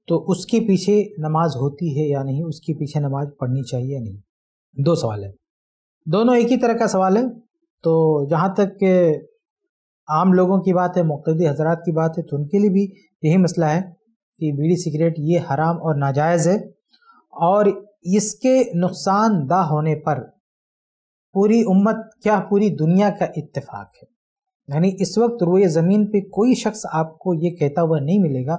तो उसके पीछे नमाज होती है या नहीं, उसके पीछे नमाज पढ़नी चाहिए या नहीं। दो सवाल है, दोनों एक ही तरह का सवाल है। तो जहाँ तक के आम लोगों की बात है, मुक्तदी हजरात की बात है, तो उनके लिए भी यही मसला है कि बीड़ी सिगरेट ये हराम और नाजायज़ है, और इसके नुकसानदा होने पर पूरी उम्मत क्या पूरी दुनिया का इत्तेफाक है। यानी इस वक्त रोए ज़मीन पे कोई शख्स आपको ये कहता हुआ नहीं मिलेगा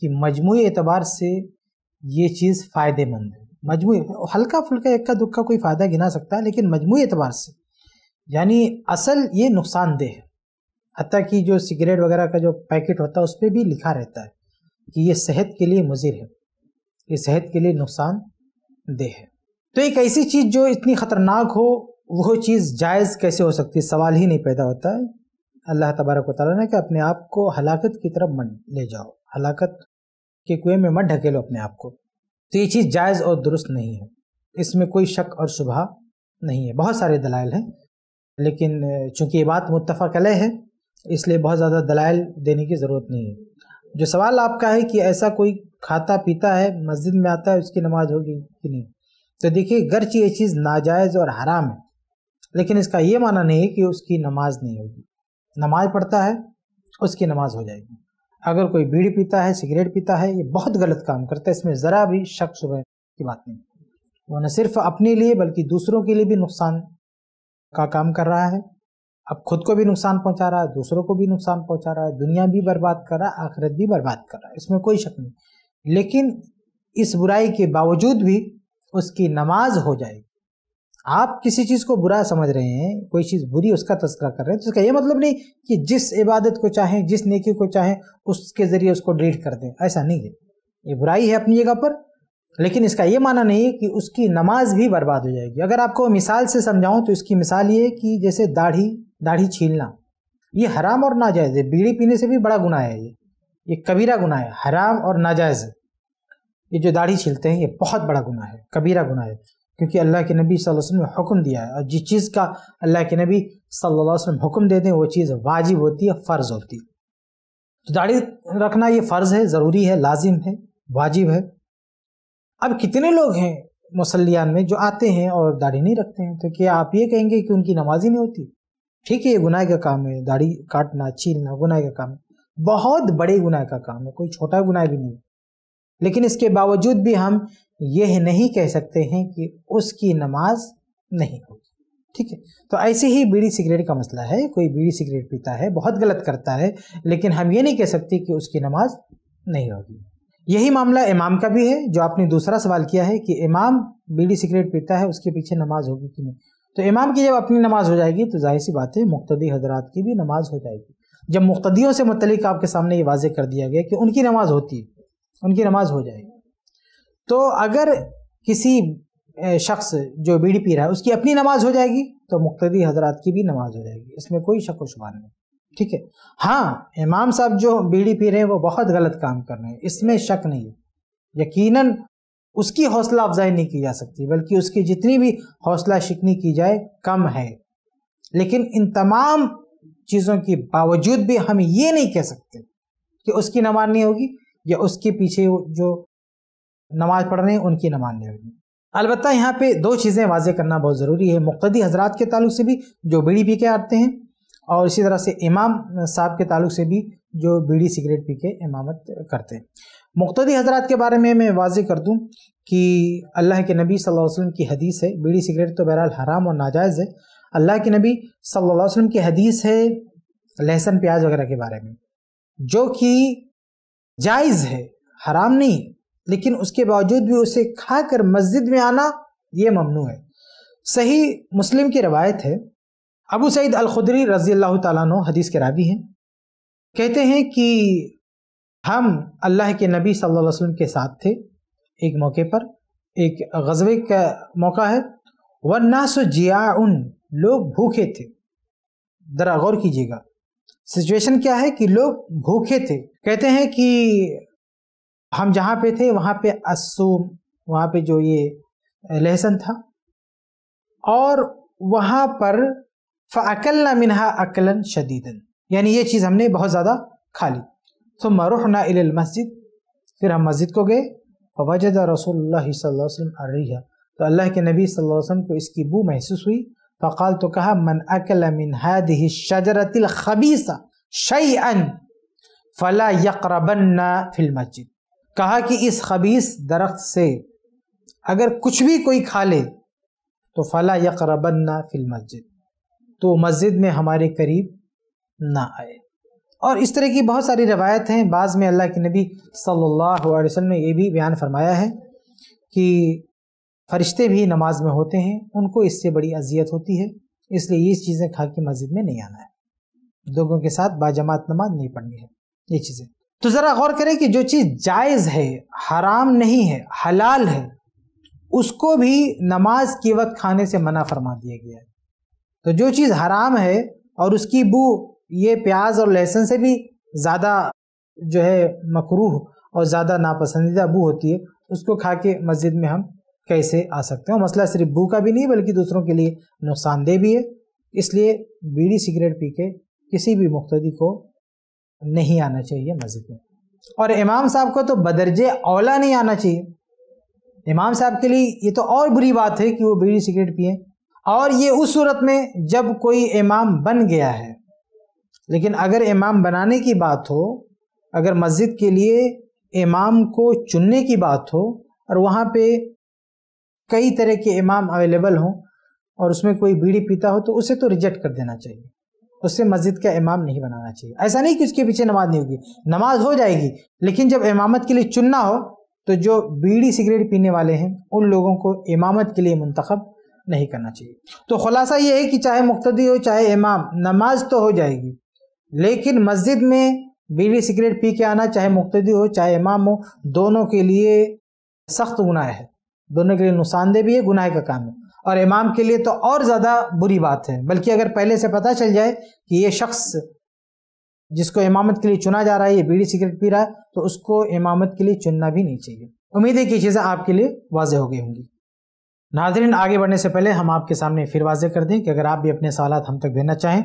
कि मजमूई एतबार से ये चीज़ फ़ायदेमंद है। मजमूई हल्का फुल्का इक्का दुक्का कोई फ़ायदा गिना सकता है, लेकिन मजमूई एतबार से यानी असल ये नुकसानदेह है। हत्ता कि जो सिगरेट वगैरह का जो पैकेट होता है उस पर भी लिखा रहता है कि ये सेहत के लिए मुज़िर है, ये सेहत के लिए नुकसानदेह है। तो एक ऐसी चीज़ जो इतनी ख़तरनाक हो वो चीज़ जायज़ कैसे हो सकती है, सवाल ही नहीं पैदा होता है। अल्लाह तबारक व तआला ने कि अपने आप को हलाकत की तरफ मन ले जाओ, हलाकत के कुएं में मत ढकेलो अपने आप को। तो ये चीज़ जायज़ और दुरुस्त नहीं है, इसमें कोई शक और शुबहा नहीं है। बहुत सारे दलाइल हैं, लेकिन चूँकि ये बात मुत्तफ़क़ अलैह है इसलिए बहुत ज़्यादा दलाइल देने की ज़रूरत नहीं है। जो सवाल आपका है कि ऐसा कोई खाता पीता है, मस्जिद में आता है, उसकी नमाज होगी कि नहीं, तो देखिए गर्च ये चीज़ नाजायज़ और हराम है, लेकिन इसका ये माना नहीं है कि उसकी नमाज नहीं होगी। नमाज पढ़ता है उसकी नमाज हो जाएगी। अगर कोई बीड़ी पीता है, सिगरेट पीता है, ये बहुत गलत काम करता है, इसमें ज़रा भी शक शुबह की बात नहीं। वो न सिर्फ अपने लिए बल्कि दूसरों के लिए भी नुकसान का काम कर रहा है। अब खुद को भी नुकसान पहुंचा रहा है, दूसरों को भी नुकसान पहुंचा रहा है, दुनिया भी बर्बाद कर रहा है, आखिरत भी बर्बाद कर रहा है, इसमें कोई शक नहीं। लेकिन इस बुराई के बावजूद भी उसकी नमाज हो जाएगी। आप किसी चीज़ को बुरा समझ रहे हैं, कोई चीज़ बुरी उसका तस्करा कर रहे हैं, तो इसका यह मतलब नहीं कि जिस इबादत को चाहें, जिस नेकी को चाहें उसके ज़रिए उसको डिलीट कर दें, ऐसा नहीं है। ये बुराई है अपनी जगह पर, लेकिन इसका ये माना नहीं है कि उसकी नमाज भी बर्बाद हो जाएगी। अगर आपको मिसाल से समझाऊं तो इसकी मिसाल ये है कि जैसे दाढ़ी दाढ़ी छीलना, ये हराम और नाजायज़ है। बीड़ी पीने से भी बड़ा गुनाह है, ये ये कबीरा गुनाह है, हराम और नाजायज़ है। ये जो दाढ़ी छीलते हैं ये बहुत बड़ा गुनाह है, कबीरा गुनाह है, क्योंकि अल्लाह के नबी सल्लल्लाहु अलैहि वसल्लम ने हुक्म दिया है, और जिस चीज़ का अल्लाह के नबी सल्लल्लाहु अलैहि वसल्लम हुक्म देते हैं वो चीज़ वाजिब होती है, फ़र्ज होती है। तो दाढ़ी रखना ये फ़र्ज़ है, ज़रूरी है, लाजिम है, वाजिब है। अब कितने लोग हैं मुसल्लियान में जो आते हैं और दाढ़ी नहीं रखते हैं, तो क्या आप ये कहेंगे कि उनकी नमाज ही नहीं होती? ठीक है, ये गुनाह का काम है, दाढ़ी काटना छीलना गुनाह का काम है, बहुत बड़े गुनाह का काम है, कोई छोटा गुनाह भी नहीं। लेकिन इसके बावजूद भी हम यह नहीं कह सकते हैं कि उसकी नमाज नहीं होगी। ठीक है, तो ऐसे ही बीड़ी सिगरेट का मसला है। कोई बीड़ी सिगरेट पीता है, बहुत गलत करता है, लेकिन हम ये नहीं कह सकते कि उसकी नमाज नहीं होगी। यही मामला इमाम का भी है, जो आपने दूसरा सवाल किया है कि इमाम बीड़ी सिगरेट पीता है, उसके पीछे नमाज होगी कि नहीं। तो इमाम की जब अपनी नमाज हो जाएगी तो जाहिर सी बात है मुक्तदी हजरात की भी नमाज हो जाएगी। जब मुक्तदियों से मुतलिक आपके सामने ये वाज़े कर दिया गया कि उनकी नमाज होती है, उनकी नमाज हो जाएगी। तो अगर किसी शख्स जो बीड़ी पी रहा है उसकी अपनी नमाज हो जाएगी तो मुक्तदी हजरात की भी नमाज हो जाएगी, इसमें कोई शक व शुबहा नहीं। ठीक है, हाँ इमाम साहब जो बीड़ी पी रहे हैं वो बहुत गलत काम कर रहे हैं, इसमें शक नहीं है। यकीनन उसकी हौसला अफजाई नहीं की जा सकती, बल्कि उसकी जितनी भी हौसला शिकनी की जाए कम है। लेकिन इन तमाम चीज़ों के बावजूद भी हम ये नहीं कह सकते कि उसकी नमाज नहीं होगी या उसके पीछे जो नमाज पढ़ रहे हैं उनकी नमाज नहीं होगी। अलबत्ता यहाँ पे दो चीज़ें वाज़े करना बहुत ज़रूरी है, मुक़्तदी हजरात के ताल्लुक से भी जो बीड़ी पी के आते हैं, और इसी तरह से इमाम साहब के ताल्लुक से भी जो बीड़ी सिगरेट पी के इमामत करते हैं। मुक़्तदी हजरात के बारे में मैं वाज़े कर दूं कि अल्लाह के नबी सल्लल्लाहु अलैहि वसल्लम की हदीस है, बीड़ी सिगरेट तो बहरहाल हराम और नाजायज़ है। अल्लाह के नबी सल्लल्लाहु अलैहि वसल्लम की हदीस है लहसुन प्याज वगैरह के बारे में, जो कि जायज़ है, हराम नहीं, लेकिन उसके बावजूद भी उसे खाकर मस्जिद में आना ये ममनू है। सही मुस्लिम की रवायत है, अबू सईद अल खुदरी रज़ी अल्लाह तआला अन्हु हदीस के रावी हैं, कहते हैं कि हम अल्लाह के नबी सल्लल्लाहु अलैहि वसल्लम के साथ थे एक मौके पर, एक गज़वे का मौका है, वन्नासु जियाउन, लोग भूखे थे। ज़रा गौर कीजिएगा, सिचुएशन क्या है कि लोग भूखे थे। कहते हैं कि हम जहाँ पे थे वहाँ पे अस्सूम, वहाँ पे जो ये लहसन था, और वहाँ पर फ़अकलना मिनहा अकलन शदीदन, यानी ये चीज़ हमने बहुत ज़्यादा खा ली। सुम्मा रुहना इलल मस्जिद, फिर हम मस्जिद को गए, फ़वजदा रसूलुल्लाह सल्लल्लाहु अलैहि वसल्लम अर्रिहा, तो अल्लाह के नबी सल्लल्लाहु अलैहि वसल्लम को इसकी बू महसूस हुई। फ़क़ाल, तो कहा, मन अकल मिन हादिहि शजरतिल खबीसा शैअन फ़ला यक़रबन्ना फ़िल मस्जिद, कहा कि इस खबीस दरख्त से अगर कुछ भी कोई खा ले तो फ़ला यक़रबन्ना फ़िल मस्जिद, तो मस्जिद में हमारे करीब ना आए। और इस तरह की बहुत सारी रवायत हैं। बाद में अल्लाह के नबी सल्लल्लाहु अलैहि वसल्लम ने ये भी बयान फरमाया है कि फरिश्ते भी नमाज में होते हैं, उनको इससे बड़ी अजियत होती है, इसलिए ये चीज़ें खा के मस्जिद में नहीं आना है, लोगों के साथ बाजमात नमाज नहीं पढ़नी है, ये चीज़ें। तो ज़रा गौर करें कि जो चीज़ जायज़ है, हराम नहीं है, हलाल है, उसको भी नमाज के वक्त खाने से मना फरमा दिया गया है। तो जो चीज़ हराम है और उसकी बू ये प्याज और लहसुन से भी ज़्यादा जो है मकरूह और ज़्यादा नापसंदीदा बू होती है, उसको खा के मस्जिद में हम कैसे आ सकते हैं। मसला सिर्फ बू का भी नहीं बल्कि दूसरों के लिए नुकसानदेह भी है, इसलिए बीड़ी सिगरेट पी के किसी भी मुक्तदी को नहीं आना चाहिए मस्जिद में। और इमाम साहब को तो बदरजे औला नहीं आना चाहिए। इमाम साहब के लिए ये तो और बुरी बात है कि वो बीड़ी सिगरेट पिए, और ये उस सूरत में जब कोई इमाम बन गया है। लेकिन अगर इमाम बनाने की बात हो, अगर मस्जिद के लिए इमाम को चुनने की बात हो और वहाँ पे कई तरह के इमाम अवेलेबल हों और उसमें कोई बीड़ी पीता हो, तो उसे तो रिजेक्ट कर देना चाहिए, उससे मस्जिद का इमाम नहीं बनाना चाहिए। ऐसा नहीं कि उसके पीछे नमाज नहीं होगी, नमाज हो जाएगी, लेकिन जब इमामत के लिए चुनना हो तो जो बीड़ी सिगरेट पीने वाले हैं उन लोगों को इमामत के लिए मुंतखब नहीं करना चाहिए। तो खुलासा ये है कि चाहे मुक्तदी हो चाहे इमाम, नमाज तो हो जाएगी, लेकिन मस्जिद में बीड़ी सिगरेट पी के आना, चाहे मुक्तदी हो चाहे इमाम हो, दोनों के लिए सख्त गुनाह है, दोनों के लिए नुकसानदेह भी है, गुनाह का काम है। और इमाम के लिए तो और ज़्यादा बुरी बात है, बल्कि अगर पहले से पता चल जाए कि ये शख्स जिसको इमामत के लिए चुना जा रहा है ये बीड़ी सिगरेट पी रहा है, तो उसको इमामत के लिए चुनना भी नहीं चाहिए। उम्मीद है कि चीज़ें आपके लिए वाज़ेह हो गई होंगी। नाज़रीन, आगे बढ़ने से पहले हम आपके सामने फिर वाज़ेह कर दें कि अगर आप भी अपने सवालात हम तक भेजना चाहें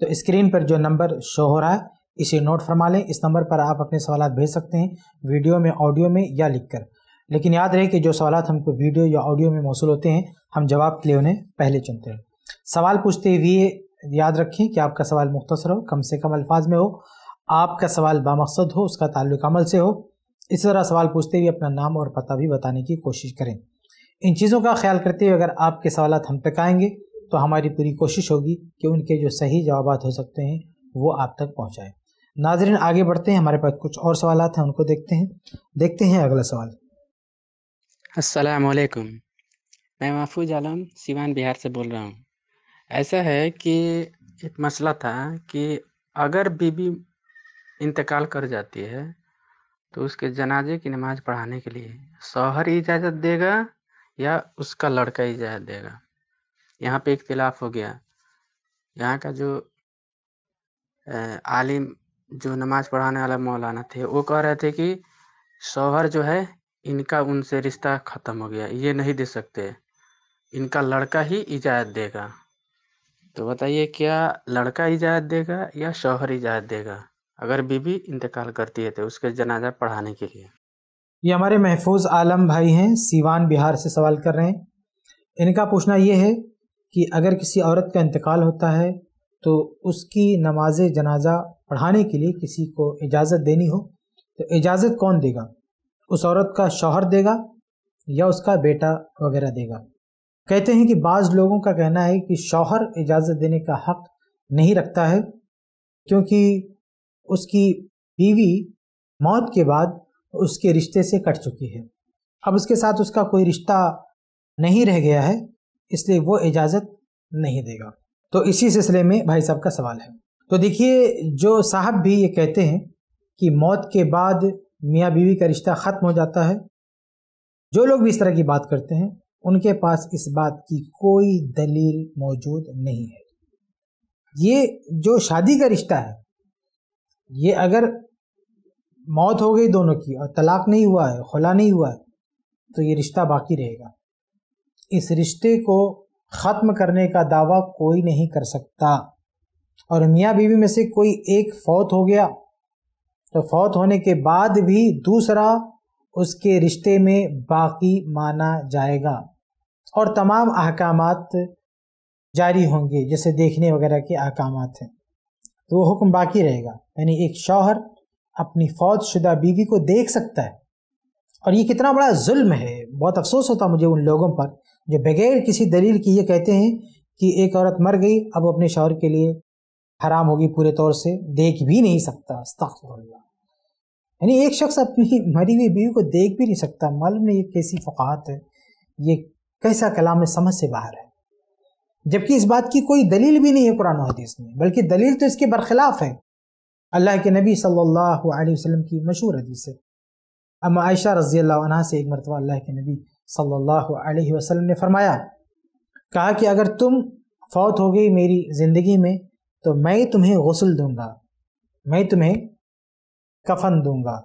तो स्क्रीन पर जो नंबर शो हो रहा है इसे नोट फरमा लें। इस नंबर पर आप अपने सवालात भेज सकते हैं, वीडियो में, ऑडियो में या लिख कर। लेकिन याद रहे कि जो सवालात हमको वीडियो या ऑडियो में मौसूल होते हैं हम जवाब के लिए उन्हें पहले चुनते हैं। सवाल पूछते हुए याद रखें कि आपका सवाल मुख्तसर हो, कम से कम अल्फाज में हो, आपका सवाल बामकसद हो, उसका ताल्लुक अमल से हो। इस तरह सवाल पूछते हुए अपना नाम और पता भी बताने की कोशिश करें। इन चीज़ों का ख्याल करते हुए अगर आपके सवाल हम तक आएंगे तो हमारी पूरी कोशिश होगी कि उनके जो सही जवाब हो सकते हैं वो आप तक पहुँचाएँ। नाजरीन, आगे बढ़ते हैं, हमारे पास कुछ और सवाल हैं उनको देखते हैं। देखते हैं अगला सवाल। अस्सलामुअलैकुम, मैं महफूज आलम सिवान बिहार से बोल रहा हूँ। ऐसा है कि एक मसला था कि अगर बीबी इंतकाल कर जाती है तो उसके जनाजे की नमाज़ पढ़ाने के लिए शौहर इजाज़त देगा या उसका लड़का इजाज़त देगा। यहाँ पे इख्तिलाफ हो गया। यहाँ का जो आलिम जो नमाज़ पढ़ाने वाला मौलाना थे वो कह रहे थे कि शौहर जो है इनका उनसे रिश्ता ख़त्म हो गया, ये नहीं दे सकते, इनका लड़का ही इजाज़त देगा। तो बताइए क्या लड़का इजाज़त देगा या शौहर इजाज़त देगा अगर बीबी इंतकाल करती है तो उसके जनाजा पढ़ाने के लिए? ये हमारे महफूज आलम भाई हैं, सीवान बिहार से सवाल कर रहे हैं। इनका पूछना ये है कि अगर किसी औरत का इंतकाल होता है तो उसकी नमाज जनाजा पढ़ाने के लिए किसी को इजाज़त देनी हो तो इजाज़त कौन देगा, उस औरत का शौहर देगा या उसका बेटा वगैरह देगा? कहते हैं कि बाज़ लोगों का कहना है कि शौहर इजाज़त देने का हक़ नहीं रखता है क्योंकि उसकी बीवी मौत के बाद उसके रिश्ते से कट चुकी है, अब उसके साथ उसका कोई रिश्ता नहीं रह गया है, इसलिए वो इजाज़त नहीं देगा। तो इसी सिलसिले में भाई साहब का सवाल है। तो देखिए, जो साहब भी ये कहते हैं कि मौत के बाद मियाँ बीवी का रिश्ता ख़त्म हो जाता है, जो लोग भी इस तरह की बात करते हैं उनके पास इस बात की कोई दलील मौजूद नहीं है। ये जो शादी का रिश्ता है, ये अगर मौत हो गई दोनों की और तलाक नहीं हुआ है, खुला नहीं हुआ है, तो ये रिश्ता बाकी रहेगा। इस रिश्ते को ख़त्म करने का दावा कोई नहीं कर सकता। और मियाँ बीवी में से कोई एक फौत हो गया तो फौत होने के बाद भी दूसरा उसके रिश्ते में बाकी माना जाएगा और तमाम अहकामात जारी होंगे, जैसे देखने वगैरह के अहकामात हैं, तो वो हुक्म बाकी रहेगा। यानी एक शौहर अपनी फौत शुदा बीवी को देख सकता है। और ये कितना बड़ा जुल्म है, बहुत अफसोस होता मुझे उन लोगों पर जो बगैर किसी दलील के ये कहते हैं कि एक औरत मर गई अब अपने शौहर के लिए हराम होगी, पूरे तौर से देख भी नहीं सकता। अस्तग़फिरुल्लाह, यानी एक शख्स अपनी मरी हुई बीवी को देख भी नहीं सकता। मालूम नहीं ये कैसी फ़काहत है, ये कैसा कलाम समझ से बाहर है, जबकि इस बात की कोई दलील भी नहीं है कुरान और हदीस में, बल्कि दलील तो इसके बरखिलाफ है। अल्लाह के नबी सल्लल्लाहु अलैहि वसल्लम की मशहूर हदीस है। अम्मा आयशा रज़ी अल्लाह अन्हा से एक मरतबा अल्लाह के नबी सल्लल्लाहु अलैहि वसल्लम ने फरमाया, कहा कि अगर तुम फौत हो गई मेरी ज़िंदगी में तो मैं तुम्हें गुस्ल दूंगा, मैं तुम्हें कफन दूंगा।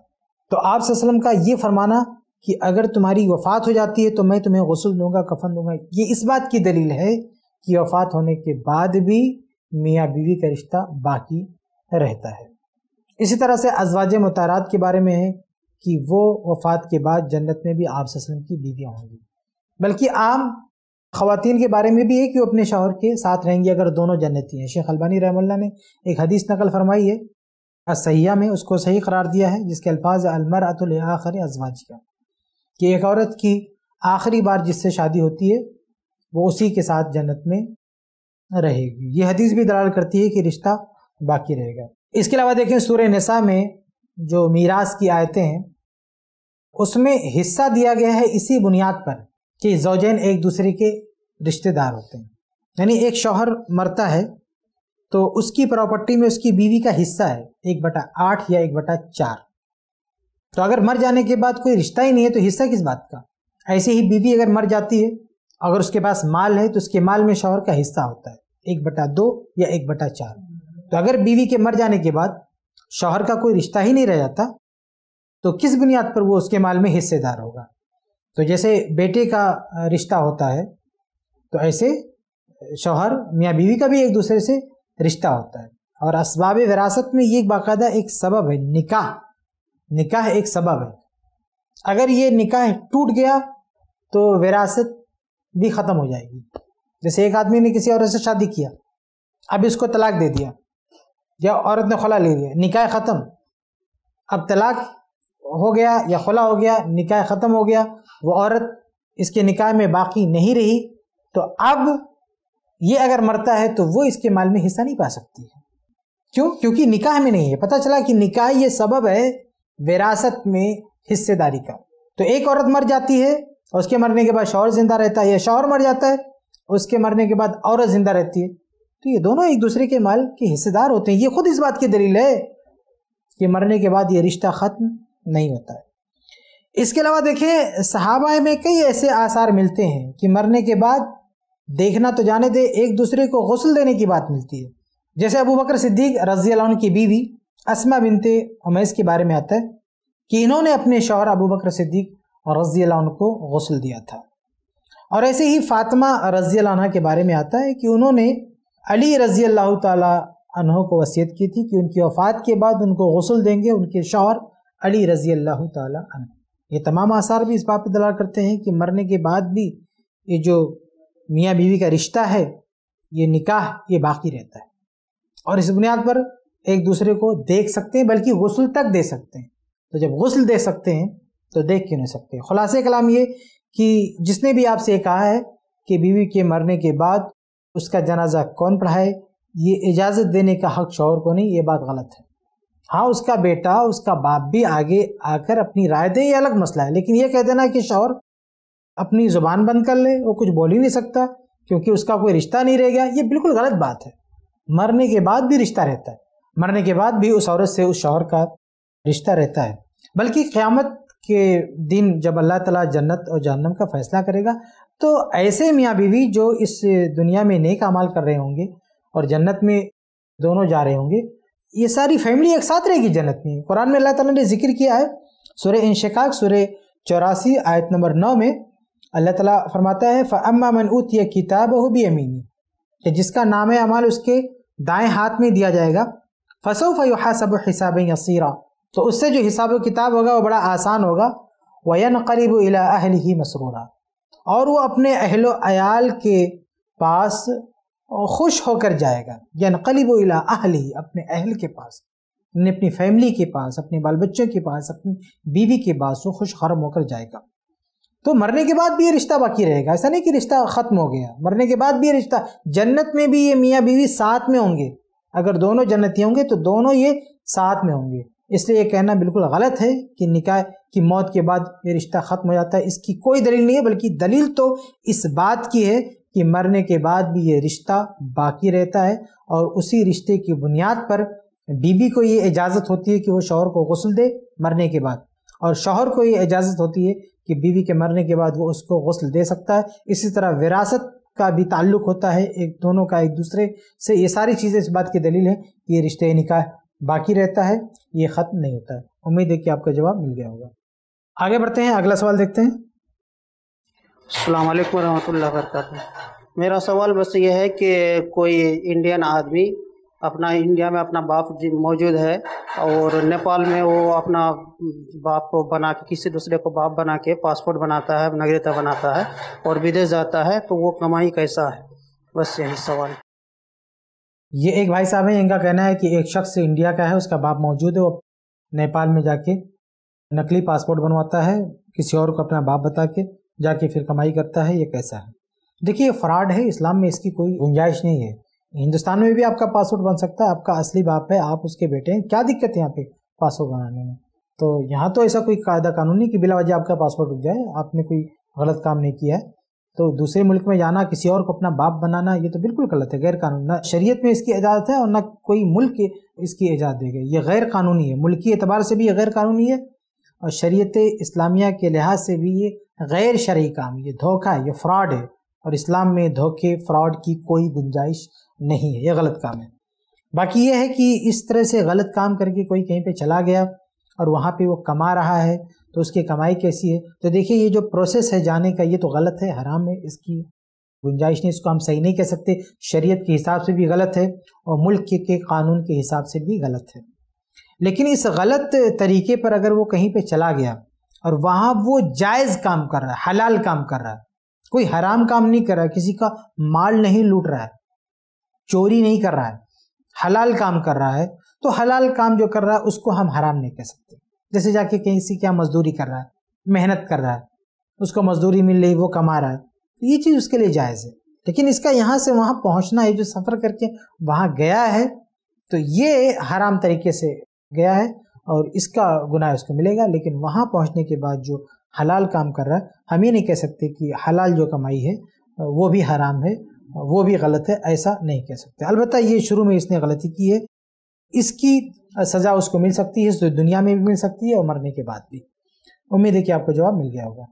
तो आप सल्लम का ये फरमाना कि अगर तुम्हारी वफ़ात हो जाती है तो मैं तुम्हें गुस्ल दूंगा, कफन दूंगा, ये इस बात की दलील है कि वफ़ात होने के बाद भी मियाँ बीवी का रिश्ता बाकी रहता है। इसी तरह से अज़वाज मुतारात के बारे में है कि वो वफ़ात के बाद जन्नत में भी आप सल्लम की बीवियाँ होंगी। बल्कि आम ख़वातीन के बारे में भी है कि वो अपने शौहर के साथ रहेंगी अगर दोनों जन्नती हैं। शेख अलबानी रहमतुल्लाह ने एक हदीस नकल फरमाई है असहिया में, उसको सही करार दिया है, जिसके अल्फाज अलमरअतुल आखिर अज़वाजिहा, कि एक औरत की आखिरी बार जिससे शादी होती है वो उसी के साथ जन्नत में रहेगी। ये हदीस भी दलाल करती है कि रिश्ता बाकी रहेगा। इसके अलावा देखें सूरह निसा में जो मीरास की आयतें हैं उसमें हिस्सा दिया गया है इसी बुनियाद पर कि ज़ौजैन एक दूसरे के रिश्तेदार होते हैं, यानी एक शौहर मरता है तो उसकी प्रॉपर्टी में उसकी बीवी का हिस्सा है एक बटा आठ या एक बटा चार। तो अगर मर जाने के बाद कोई रिश्ता ही नहीं है तो हिस्सा किस बात का। ऐसे ही बीवी अगर मर जाती है, अगर उसके पास माल है तो उसके माल में शौहर का हिस्सा होता है एक बटा दो या एक बटा चार। तो अगर बीवी के मर जाने के बाद शौहर का कोई रिश्ता ही नहीं रह जाता तो किस बुनियाद पर वो उसके माल में हिस्सेदार होगा। तो जैसे बेटे का रिश्ता होता है तो ऐसे शौहर मियाँ बीवी का भी एक दूसरे से रिश्ता होता है। और असबाब विरासत में ये बाकायदा एक सबब है, निकाह निकाह एक सबब है। अगर ये निकाह टूट गया तो विरासत भी ख़त्म हो जाएगी। जैसे एक आदमी ने किसी औरत से शादी किया, अब इसको तलाक दे दिया या औरत ने खुला ले लिया, निकाह ख़त्म। अब तलाक हो गया या खुला हो गया, निकाह ख़त्म हो गया, वो औरत इसके निकाह में बाकी नहीं रही, तो अब ये अगर मरता है तो वो इसके माल में हिस्सा नहीं पा सकती है। क्यों? क्योंकि निकाह में नहीं है। पता चला कि निकाह ये सबब है विरासत में हिस्सेदारी का। तो एक औरत मर जाती है, उसके मरने के बाद शौहर ज़िंदा रहता है, या शौहर मर जाता है, उसके मरने के बाद औरत ज़िंदा रहती है, तो ये दोनों एक दूसरे के माल के हिस्सेदार होते हैं। ये खुद इस बात की दलील है कि मरने के बाद ये रिश्ता ख़त्म नहीं होता है। इसके अलावा देखें सहाबा में कई ऐसे आसार मिलते हैं कि मरने के बाद देखना तो जाने दे, एक दूसरे को गुस्ल देने की बात मिलती है। जैसे अबू बकर सिद्दीक़ रज़ी अल्लाह अन्हु की बीवी अस्मा बिनते उमैस के बारे में आता है कि इन्होंने अपने शौहर अबू बकर सिद्दीक़ और रज़ी अल्लाह अन्हु को गुस्ल दिया था। और ऐसे ही फ़ातिमा रज़ी अल्लाह अन्हा के बारे में आता है कि उन्होंने अली रज़ी अल्लाह ताला अन्हु को वसीयत की थी कि उनकी वफ़ात के बाद उनको गुस्ल देंगे उनके शौहर अली रज़ी अल्लाह ताला अन्हु। ये तमाम आसार भी इस बात पर दलाल करते हैं कि मरने के बाद भी ये जो मियाँ बीवी का रिश्ता है, ये निकाह, ये बाकी रहता है और इस बुनियाद पर एक दूसरे को देख सकते हैं, बल्कि गुस्ल तक दे सकते हैं। तो जब गुस्ल दे सकते हैं तो देख क्यों नहीं सकते। खुलासे कलाम ये कि जिसने भी आपसे कहा है कि बीवी के मरने के बाद उसका जनाजा कौन पढ़ाए, ये इजाज़त देने का हक़ शौहर को नहीं, ये बात गलत है। हाँ, उसका बेटा, उसका बाप भी आगे आकर अपनी राय दे, ये अलग मसला है, लेकिन ये कह देना कि शौहर अपनी ज़ुबान बंद कर ले, वो कुछ बोल ही नहीं सकता क्योंकि उसका कोई रिश्ता नहीं रह गया, ये बिल्कुल गलत बात है। मरने के बाद भी रिश्ता रहता है, मरने के बाद भी उस औरत से उस शौहर का रिश्ता रहता है। बल्कि क़यामत के दिन जब अल्लाह ताला जन्नत और जहन्नम का फ़ैसला करेगा तो ऐसे मियाँ बीवी जो इस दुनिया में नेक अमाल कर रहे होंगे और जन्नत में दोनों जा रहे होंगे, ये सारी फैमिली एक साथ रहेगी जन्नत में। कुरान में अल्लाह ताला ने जिक्र किया है सूरह इंशिकाक सूरह चौरासी आयत नंबर नौ में अल्लाह ताला फरमाता है फ़अम्मा मन ऊतिया किताबहु बियमीनी, कि जिसका नाम अमाल उसके दाएँ हाथ में दिया जाएगा फसौफ़ युहासबु हिसाबन यसीरा, तो उससे जो हिसाब किताब होगा वो बड़ा आसान होगा। वयनक़लिबु इला अहलिही मसरूरा, और वो अपने अहलो अयाल के पास खुश होकर जाएगा। यनक़लिबु इला अहलिही, अपने अहल के पास, अपने अपनी फैमिली के पास, अपने बाल बच्चों के पास, अपनी बीवी के पास वो खुश खरम होकर जाएगा। तो मरने के बाद भी ये रिश्ता बाकी रहेगा, ऐसा नहीं कि रिश्ता ख़त्म हो गया। मरने के बाद भी ये रिश्ता, जन्नत में भी ये मियाँ बीवी साथ में होंगे। अगर दोनों जन्नती होंगे तो दोनों ये साथ में होंगे। इसलिए ये कहना बिल्कुल गलत है कि निकाह की मौत के बाद ये रिश्ता ख़त्म हो जाता है, इसकी कोई दलील नहीं है। बल्कि दलील तो इस बात की है कि मरने के बाद भी ये रिश्ता बाकी रहता है और उसी रिश्ते की बुनियाद पर बीवी को ये इजाज़त होती है कि वो शौहर को गुस्ल दे मरने के बाद, और शौहर को ये इजाज़त होती है कि बीवी के मरने के बाद वो उसको गुस्ल दे सकता है। इसी तरह विरासत का भी ताल्लुक होता है, एक दोनों का एक दूसरे से। ये सारी चीज़ें इस बात की दलील है कि ये रिश्ते निकाह बाकी रहता है, ये ख़त्म नहीं होता है। उम्मीद है कि आपका जवाब मिल गया होगा। आगे बढ़ते हैं, अगला सवाल देखते हैं। अस्सलाम वालेकुम रहमतुल्लाह वबरकातुहू। मेरा सवाल बस ये है कि कोई इंडियन आदमी अपना इंडिया में अपना बाप मौजूद है और नेपाल में वो अपना बाप को बना के किसी दूसरे को बाप बना के पासपोर्ट बनाता है, नागरिकता बनाता है और विदेश जाता है, तो वो कमाई कैसा है? बस यही सवाल। ये एक भाई साहब हैं, इनका कहना है कि एक शख्स इंडिया का है, उसका बाप मौजूद है, वो नेपाल में जाके नकली पासपोर्ट बनवाता है, किसी और को अपना बाप बता के जाके फिर कमाई करता है, ये कैसा है? देखिए, ये फ्रॉड है, इस्लाम में इसकी कोई गुंजाइश नहीं है। हिंदुस्तान में भी आपका पासपोर्ट बन सकता है, आपका असली बाप है, आप उसके बेटे हैं, क्या दिक्कत है यहाँ पे पासपोर्ट बनाने में? तो यहाँ तो ऐसा कोई कायदा कानून नहीं कि बिला वजह आपका पासपोर्ट रुक जाए, आपने कोई गलत काम नहीं किया है। तो दूसरे मुल्क में जाना, किसी और को अपना बाप बनाना, ये तो बिल्कुल गलत है, गैर कानूनी, ना शरीयत में इसकी इजाज़त है और ना कोई मुल्क इसकी इजाज़त देगा। ये गैर कानूनी है, मुल्की एतबार से भी ये गैर कानूनी है और शरीयत इस्लामिया के लिहाज से भी ये गैर शरई काम, ये धोखा है, ये फ्रॉड है। और इस्लाम में धोखे फ्रॉड की कोई गुंजाइश नहीं है, ये गलत काम है। बाकी ये है कि इस तरह से गलत काम करके कोई कहीं पे चला गया और वहाँ पे वो कमा रहा है, तो उसकी कमाई कैसी है? तो देखिए, ये जो प्रोसेस है जाने का, ये तो गलत है, हराम है, इसकी गुंजाइश नहीं, इसको हम सही नहीं कह सकते। शरीयत के हिसाब से भी गलत है और मुल्क के कानून के हिसाब से भी गलत है। लेकिन इस गलत तरीके पर अगर वो कहीं पे चला गया और वहाँ वो जायज़ काम कर रहा है, हलाल काम कर रहा है, कोई हराम काम नहीं कर रहा है, किसी का माल नहीं लूट रहा है, चोरी नहीं कर रहा है, हलाल काम कर रहा है, तो हलाल काम जो कर रहा है उसको हम हराम नहीं कह सकते। जैसे जाके कहीं से क्या मजदूरी कर रहा है, मेहनत कर रहा है, उसको मजदूरी मिल रही, वो कमा रहा है, तो ये चीज़ उसके लिए जायज़ है। लेकिन इसका यहाँ से वहाँ पहुँचना है, जो सफ़र करके वहाँ गया है, तो ये हराम तरीके से गया है और इसका गुनाह उसको मिलेगा। लेकिन वहाँ पहुँचने के बाद जो हलाल काम कर रहा है, हम ये नहीं कह सकते कि हलाल जो कमाई है वो भी हराम है, वो भी गलत है, ऐसा नहीं कह सकते। अलबत्ता ये शुरू में इसने गलती की है, इसकी सज़ा उसको मिल सकती है, तो दुनिया में भी मिल सकती है और मरने के बाद भी। उम्मीद है कि आपको जवाब मिल गया होगा।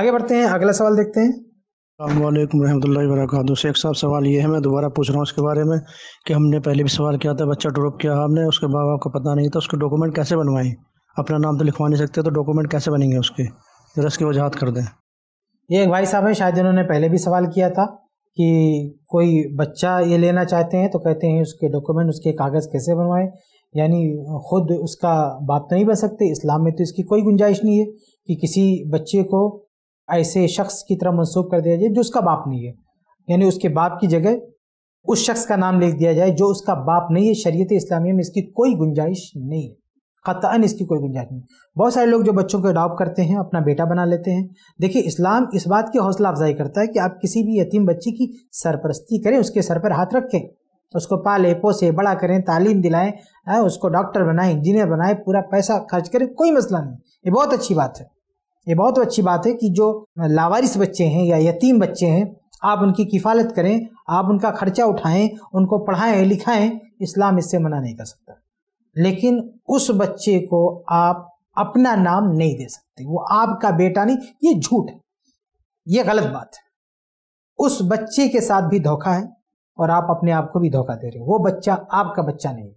आगे बढ़ते हैं, अगला सवाल देखते हैं। अस्सलामु अलैकुम रहमतुल्लाहि वबरकातुहू। शेख साहब, सवाल ये है, मैं दोबारा पूछ रहा हूँ इसके बारे में कि हमने पहले भी सवाल किया था, बच्चा ड्रॉप किया हमने, उसके माँ बाप को पता नहीं था, उसके डॉक्यूमेंट कैसे बनवाएं? अपना नाम तो लिखवा नहीं सकते, तो डॉक्यूमेंट कैसे बनेंगे उसके? जरा इसकी वजाहत कर दें। ये एक भाई साहब हैं, शायद इन्होंने पहले भी सवाल किया था कि कोई बच्चा ये लेना चाहते हैं तो कहते हैं उसके डॉक्यूमेंट, उसके कागज़ कैसे बनवाएं, यानी ख़ुद उसका बाप नहीं बन सकते। इस्लाम में तो इसकी कोई गुंजाइश नहीं है कि किसी बच्चे को ऐसे शख्स की तरह मंसूब कर दिया जाए जो उसका बाप नहीं है, यानी उसके बाप की जगह उस शख्स का नाम लिख दिया जाए जो उसका बाप नहीं है। शरीयत इस्लामिया में इसकी कोई गुंजाइश नहीं है, क़तअन इसकी कोई गुंजाइश नहीं। बहुत सारे लोग जो बच्चों को अडॉप्ट करते हैं, अपना बेटा बना लेते हैं। देखिए, इस्लाम इस बात की हौसला अफजाई करता है कि आप किसी भी यतीम बच्चे की सरपरस्ती करें, उसके सर पर हाथ रखें, उसको पाले पोसे, बड़ा करें, तालीम दिलाएं, उसको डॉक्टर बनाएं, इंजीनियर बनाएं, पूरा पैसा खर्च करें, कोई मसला नहीं। ये बहुत अच्छी बात है, ये बहुत अच्छी बात है कि जो लावारिस बच्चे हैं या यतीम बच्चे हैं, आप उनकी किफ़ालत करें, आप उनका खर्चा उठाएं, उनको पढ़ाएं लिखाएं, इस्लाम इससे मना नहीं कर सकता। लेकिन उस बच्चे को आप अपना नाम नहीं दे सकते, वो आपका बेटा नहीं, ये झूठ है, ये गलत बात है। उस बच्चे के साथ भी धोखा है और आप अपने आप को भी धोखा दे रहे हो। वो बच्चा आपका बच्चा नहीं है,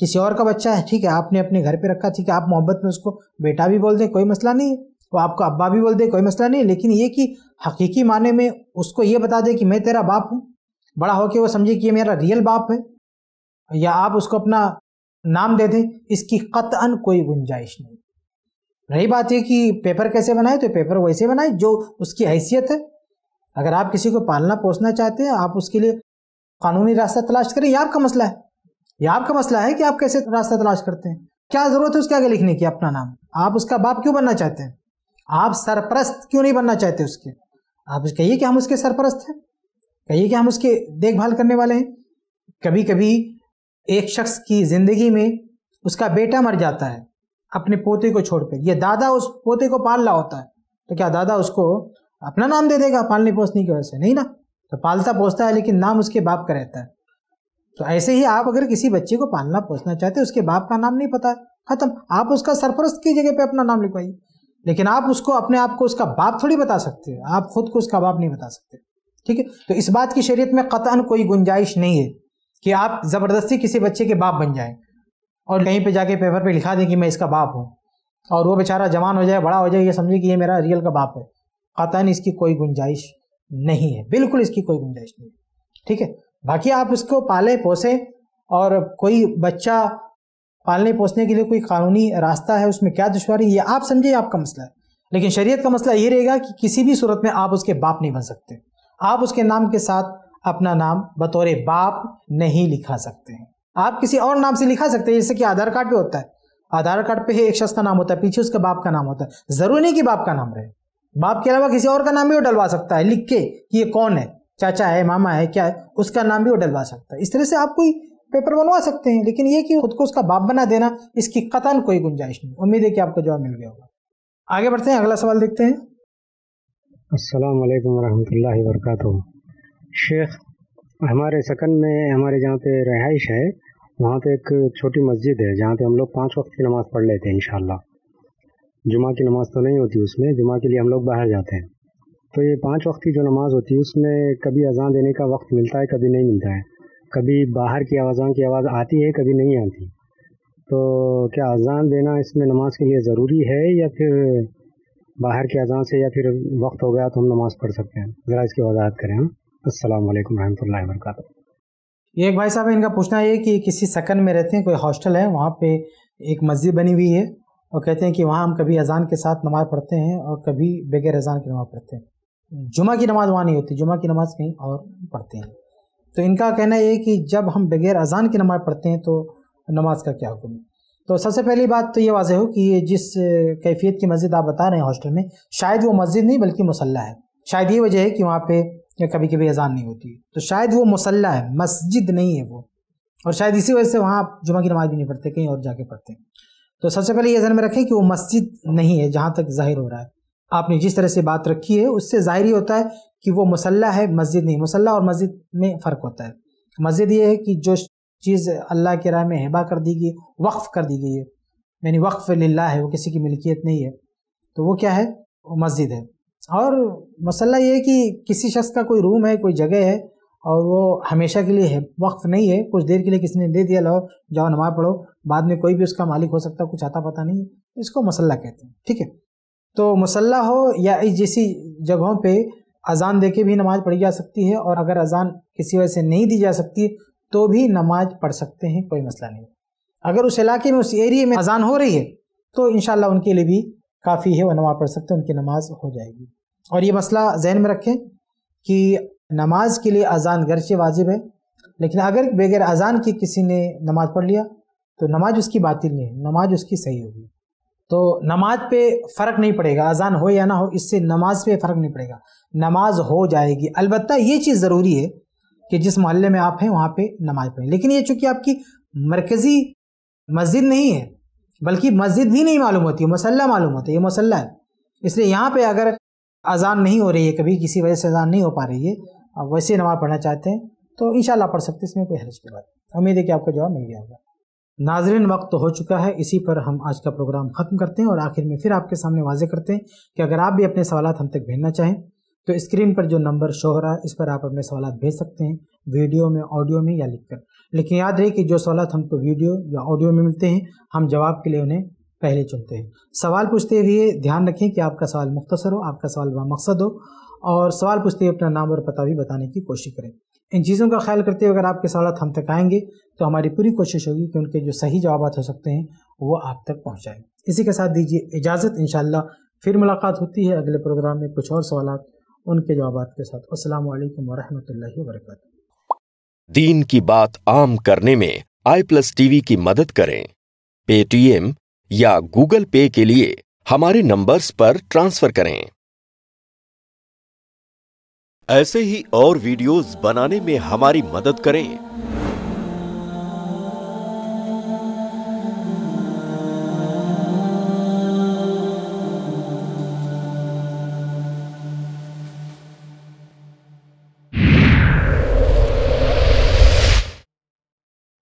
किसी और का बच्चा है। ठीक है, आपने अपने घर पे रखा, ठीक है, आप मोहब्बत में उसको बेटा भी बोल दें, कोई मसला नहीं है, वो आपको अब्बा भी बोल दे, कोई मसला नहीं है। लेकिन ये कि हकीकी माने में उसको ये बता दे कि मैं तेरा बाप हूँ, बड़ा होकर वो समझे कि ये मेरा रियल बाप है, या आप उसको अपना नाम दे दें, इसकी क़तअन कोई गुंजाइश नहीं। रही बात है कि पेपर कैसे बनाए, तो पेपर वैसे बनाए जो उसकी हैसियत है। अगर आप किसी को पालना पोसना चाहते हैं, आप उसके लिए कानूनी रास्ता तलाश करें, यह आपका मसला है, यह आपका मसला है कि आप कैसे रास्ता तलाश करते हैं। क्या ज़रूरत है उसके आगे लिखने की अपना नाम? आप उसका बाप क्यों बनना चाहते हैं? आप सरपरस्त क्यों नहीं बनना चाहते उसके? आप कहिए कि हम उसके सरपरस्त हैं, कहिए कि हम उसके देखभाल करने वाले हैं। कभी कभी एक शख्स की ज़िंदगी में उसका बेटा मर जाता है अपने पोते को छोड़कर, यह दादा उस पोते को पाल रहा होता है, तो क्या दादा उसको अपना नाम दे देगा पालने पोसने की वजह से? नहीं ना, तो पालता पोसता है लेकिन नाम उसके बाप का रहता है। तो ऐसे ही आप अगर किसी बच्चे को पालना पोसना चाहते हैं, उसके बाप का नाम नहीं पता है, ख़त्म, आप उसका सरपरस्त की जगह पे अपना नाम लिखवाइए। लेकिन आप उसको अपने आप को उसका बाप थोड़ी बता सकते हैं, आप खुद को उसका बाप नहीं बता सकते। ठीक है। तो इस बात की शरीयत में कतअन कोई गुंजाइश नहीं है कि आप ज़बरदस्ती किसी बच्चे के बाप बन जाएं और कहीं पे जाके पेपर पे लिखा दें कि मैं इसका बाप हूँ, और वो बेचारा जवान हो जाए, बड़ा हो जाए, ये समझे कि ये मेरा रियल का बाप है। कतअन इसकी कोई गुंजाइश नहीं है, बिल्कुल इसकी कोई गुंजाइश नहीं है, ठीक है। बाकी आप उसको पाले पोसे, और कोई बच्चा पालने पोसने के लिए कोई कानूनी रास्ता है, उसमें क्या दुश्वारी, ये आप समझिए आपका मसला है। लेकिन शरीयत का मसला ये रहेगा कि किसी भी सूरत में आप उसके बाप नहीं बन सकते, आप उसके नाम के साथ अपना नाम बतौर बाप नहीं लिखा सकते हैं। आप किसी और नाम से लिखा सकते हैं, जैसे कि आधार कार्ड पे होता है, आधार कार्ड पे एक शख्स का नाम होता है, पीछे उसका बाप का नाम होता है। जरूरी नहीं कि बाप का नाम रहे, बाप के अलावा किसी और का नाम भी वो डलवा सकता है, लिख के कि ये कौन है, चाचा है, मामा है, क्या है, उसका नाम भी वो डलवा सकता है। इस तरह से आप कोई पेपर बनवा सकते हैं, लेकिन ये कि खुद को उसका बाप बना देना, इसकी कतन कोई गुंजाइश नहीं। उम्मीद है कि आपको जवाब मिल गया होगा। आगे बढ़ते हैं, अगला सवाल देखते हैं। अस्सलाम वालेकुम वरहमतुल्लाहि वबरकातुहू। शेख, हमारे सकन में, हमारे जहाँ पे रहाइश है, वहाँ पे एक छोटी मस्जिद है जहाँ पे हम लोग पाँच वक्त की नमाज़ पढ़ लेते हैं इंशाल्लाह। जुमा की नमाज़ तो नहीं होती उसमें, जुमा के लिए हम लोग बाहर जाते हैं। तो ये पाँच वक्त की जो नमाज़ होती है उसमें कभी अजान देने का वक्त मिलता है, कभी नहीं मिलता है, कभी बाहर की अजान की आवाज़ आती है, कभी नहीं आती। तो क्या अजान देना इसमें नमाज के लिए ज़रूरी है, या फिर बाहर के अजान से, या फिर वक्त हो गया तो हम नमाज़ पढ़ सकते हैं? ज़रा इसकी वजाहत करें। अस्सलाम वालेकुम रहमतुल्लाहि वबरकातुहू। ये एक भाई साहब, इनका पूछना है कि किसी सकन में रहते हैं, कोई हॉस्टल है, वहाँ पे एक मस्जिद बनी हुई है, और कहते हैं कि वहाँ हम कभी अजान के साथ नमाज़ पढ़ते हैं और कभी बगैर अजान की नमाज़ पढ़ते हैं। जुमा की नमाज़ वहाँ नहीं होती, जुमा की नमाज़ कहीं और पढ़ते हैं। तो इनका कहना है कि जब हम बगैर अजान की नमाज़ पढ़ते हैं तो नमाज का क्या हुक्म है? तो सबसे पहली बात तो ये वाज़े हो कि ये जिस कैफियत की मस्जिद आप बता रहे हैं हॉस्टल में, शायद वो मस्जिद नहीं बल्कि मुसल्ला है। शायद ये वजह है कि वहाँ पे या कभी कभी अजान नहीं होती, तो शायद वो मुसल्ला है, मस्जिद नहीं है वो, और शायद इसी वजह से वहाँ आप जुमा की नमाज़ भी नहीं पढ़ते, कहीं और जाके पढ़ते हैं। तो सबसे पहले ये ध्यान में रखें कि वो मस्जिद नहीं है, जहाँ तक ज़ाहिर हो रहा है। आपने जिस तरह से बात रखी है उससे ज़ाहिर ही होता है कि वो मुसल्ला है, मस्जिद नहीं। मुसल्ला और मस्जिद में फ़र्क होता है। मस्जिद ये है कि जो चीज़ अल्लाह के राह में हिबा कर दी गई, वक्फ़ कर दी गई है, यानी वक्फ़ लिल्लाह है, वो किसी की मिल्कियत नहीं है, तो वो क्या है, वो मस्जिद है। और मसला ये है कि किसी शख्स का कोई रूम है, कोई जगह है, और वो हमेशा के लिए है, वक्फ़ नहीं है, कुछ देर के लिए किसी ने दे दिया, लो जाओ नमाज़ पढ़ो, बाद में कोई भी उसका मालिक हो सकता है, कुछ आता पता नहीं, इसको मसला कहते हैं, ठीक है। तो मसला हो या इस जैसी जगहों पर अजान दे के भी नमाज़ पढ़ी जा सकती है, और अगर अजान किसी वजह से नहीं दी जा सकती तो भी नमाज पढ़ सकते हैं, कोई मसला नहीं। अगर उस इलाके में, उस एरिया में अजान हो रही है तो इंशाल्लाह उनके लिए भी काफ़ी है, वह नमाज़ पढ़ सकते हैं, उनकी नमाज हो जाएगी। और ये मसला जहन में रखें कि नमाज के लिए अजान गरचे वाजिब है, लेकिन अगर बगैर अजान के किसी ने नमाज पढ़ लिया तो नमाज उसकी बातिल नहीं है, नमाज उसकी सही होगी। तो नमाज पे फ़र्क नहीं पड़ेगा, अजान हो या ना हो, इससे नमाज पे फ़र्क नहीं पड़ेगा, नमाज हो जाएगी। अलबत्ता ये चीज़ ज़रूरी है कि जिस मोहल्ले में आप हैं वहाँ पे नमाज पढ़ें, लेकिन ये चूँकि आपकी मरकज़ी मस्जिद नहीं है, बल्कि मस्जिद भी नहीं मालूम होती, मसल्ला मालूम होता है, ये मसल्ला है, इसलिए यहाँ पे अगर अजान नहीं हो रही है, कभी किसी वजह से अजान नहीं हो पा रही है, आप वैसे नमाज़ पढ़ना चाहते हैं तो इंशाल्लाह पढ़ सकते हैं, इसमें कोई हर्ज की बात। उम्मीद है कि आपको जवाब मिल गया होगा। नाज़रीन, वक्त हो चुका है, इसी पर हम आज का प्रोग्राम ख़त्म करते हैं, और आखिर में फिर आपके सामने वाजे करते हैं कि अगर आप भी अपने सवाल हम तक भेजना चाहें तो स्क्रीन पर जो नंबर शो हो रहा है इस पर आप अपने सवाल भेज सकते हैं, वीडियो में, ऑडियो में, या लिखकर। लेकिन याद रहे कि जो सवाल हमको वीडियो या ऑडियो में मिलते हैं हम जवाब के लिए उन्हें पहले चुनते हैं। सवाल पूछते हुए ध्यान रखें कि आपका सवाल मुख्तसर हो, आपका सवाल बामकसद हो, और सवाल पूछते हुए अपना नाम और पता भी बताने की कोशिश करें। इन चीज़ों का ख्याल करते हुए अगर आपके सवाल हम तक आएंगे तो हमारी पूरी कोशिश होगी कि उनके जो सही जवाब हो सकते हैं वो आप तक पहुँचाएँ। इसी के साथ दीजिए इजाज़त, इंशाल्लाह फिर मुलाकात होती है अगले प्रोग्राम में कुछ और सवाल उनके जवाब के साथ। अस्सलाम वालेकुम वरहमतुल्लाहि वबरकातुहू। दीन की बात आम करने में आई प्लस टीवी की मदद करें। पेटीएम या गूगल पे के लिए हमारे नंबर्स पर ट्रांसफर करें। ऐसे ही और वीडियोस बनाने में हमारी मदद करें।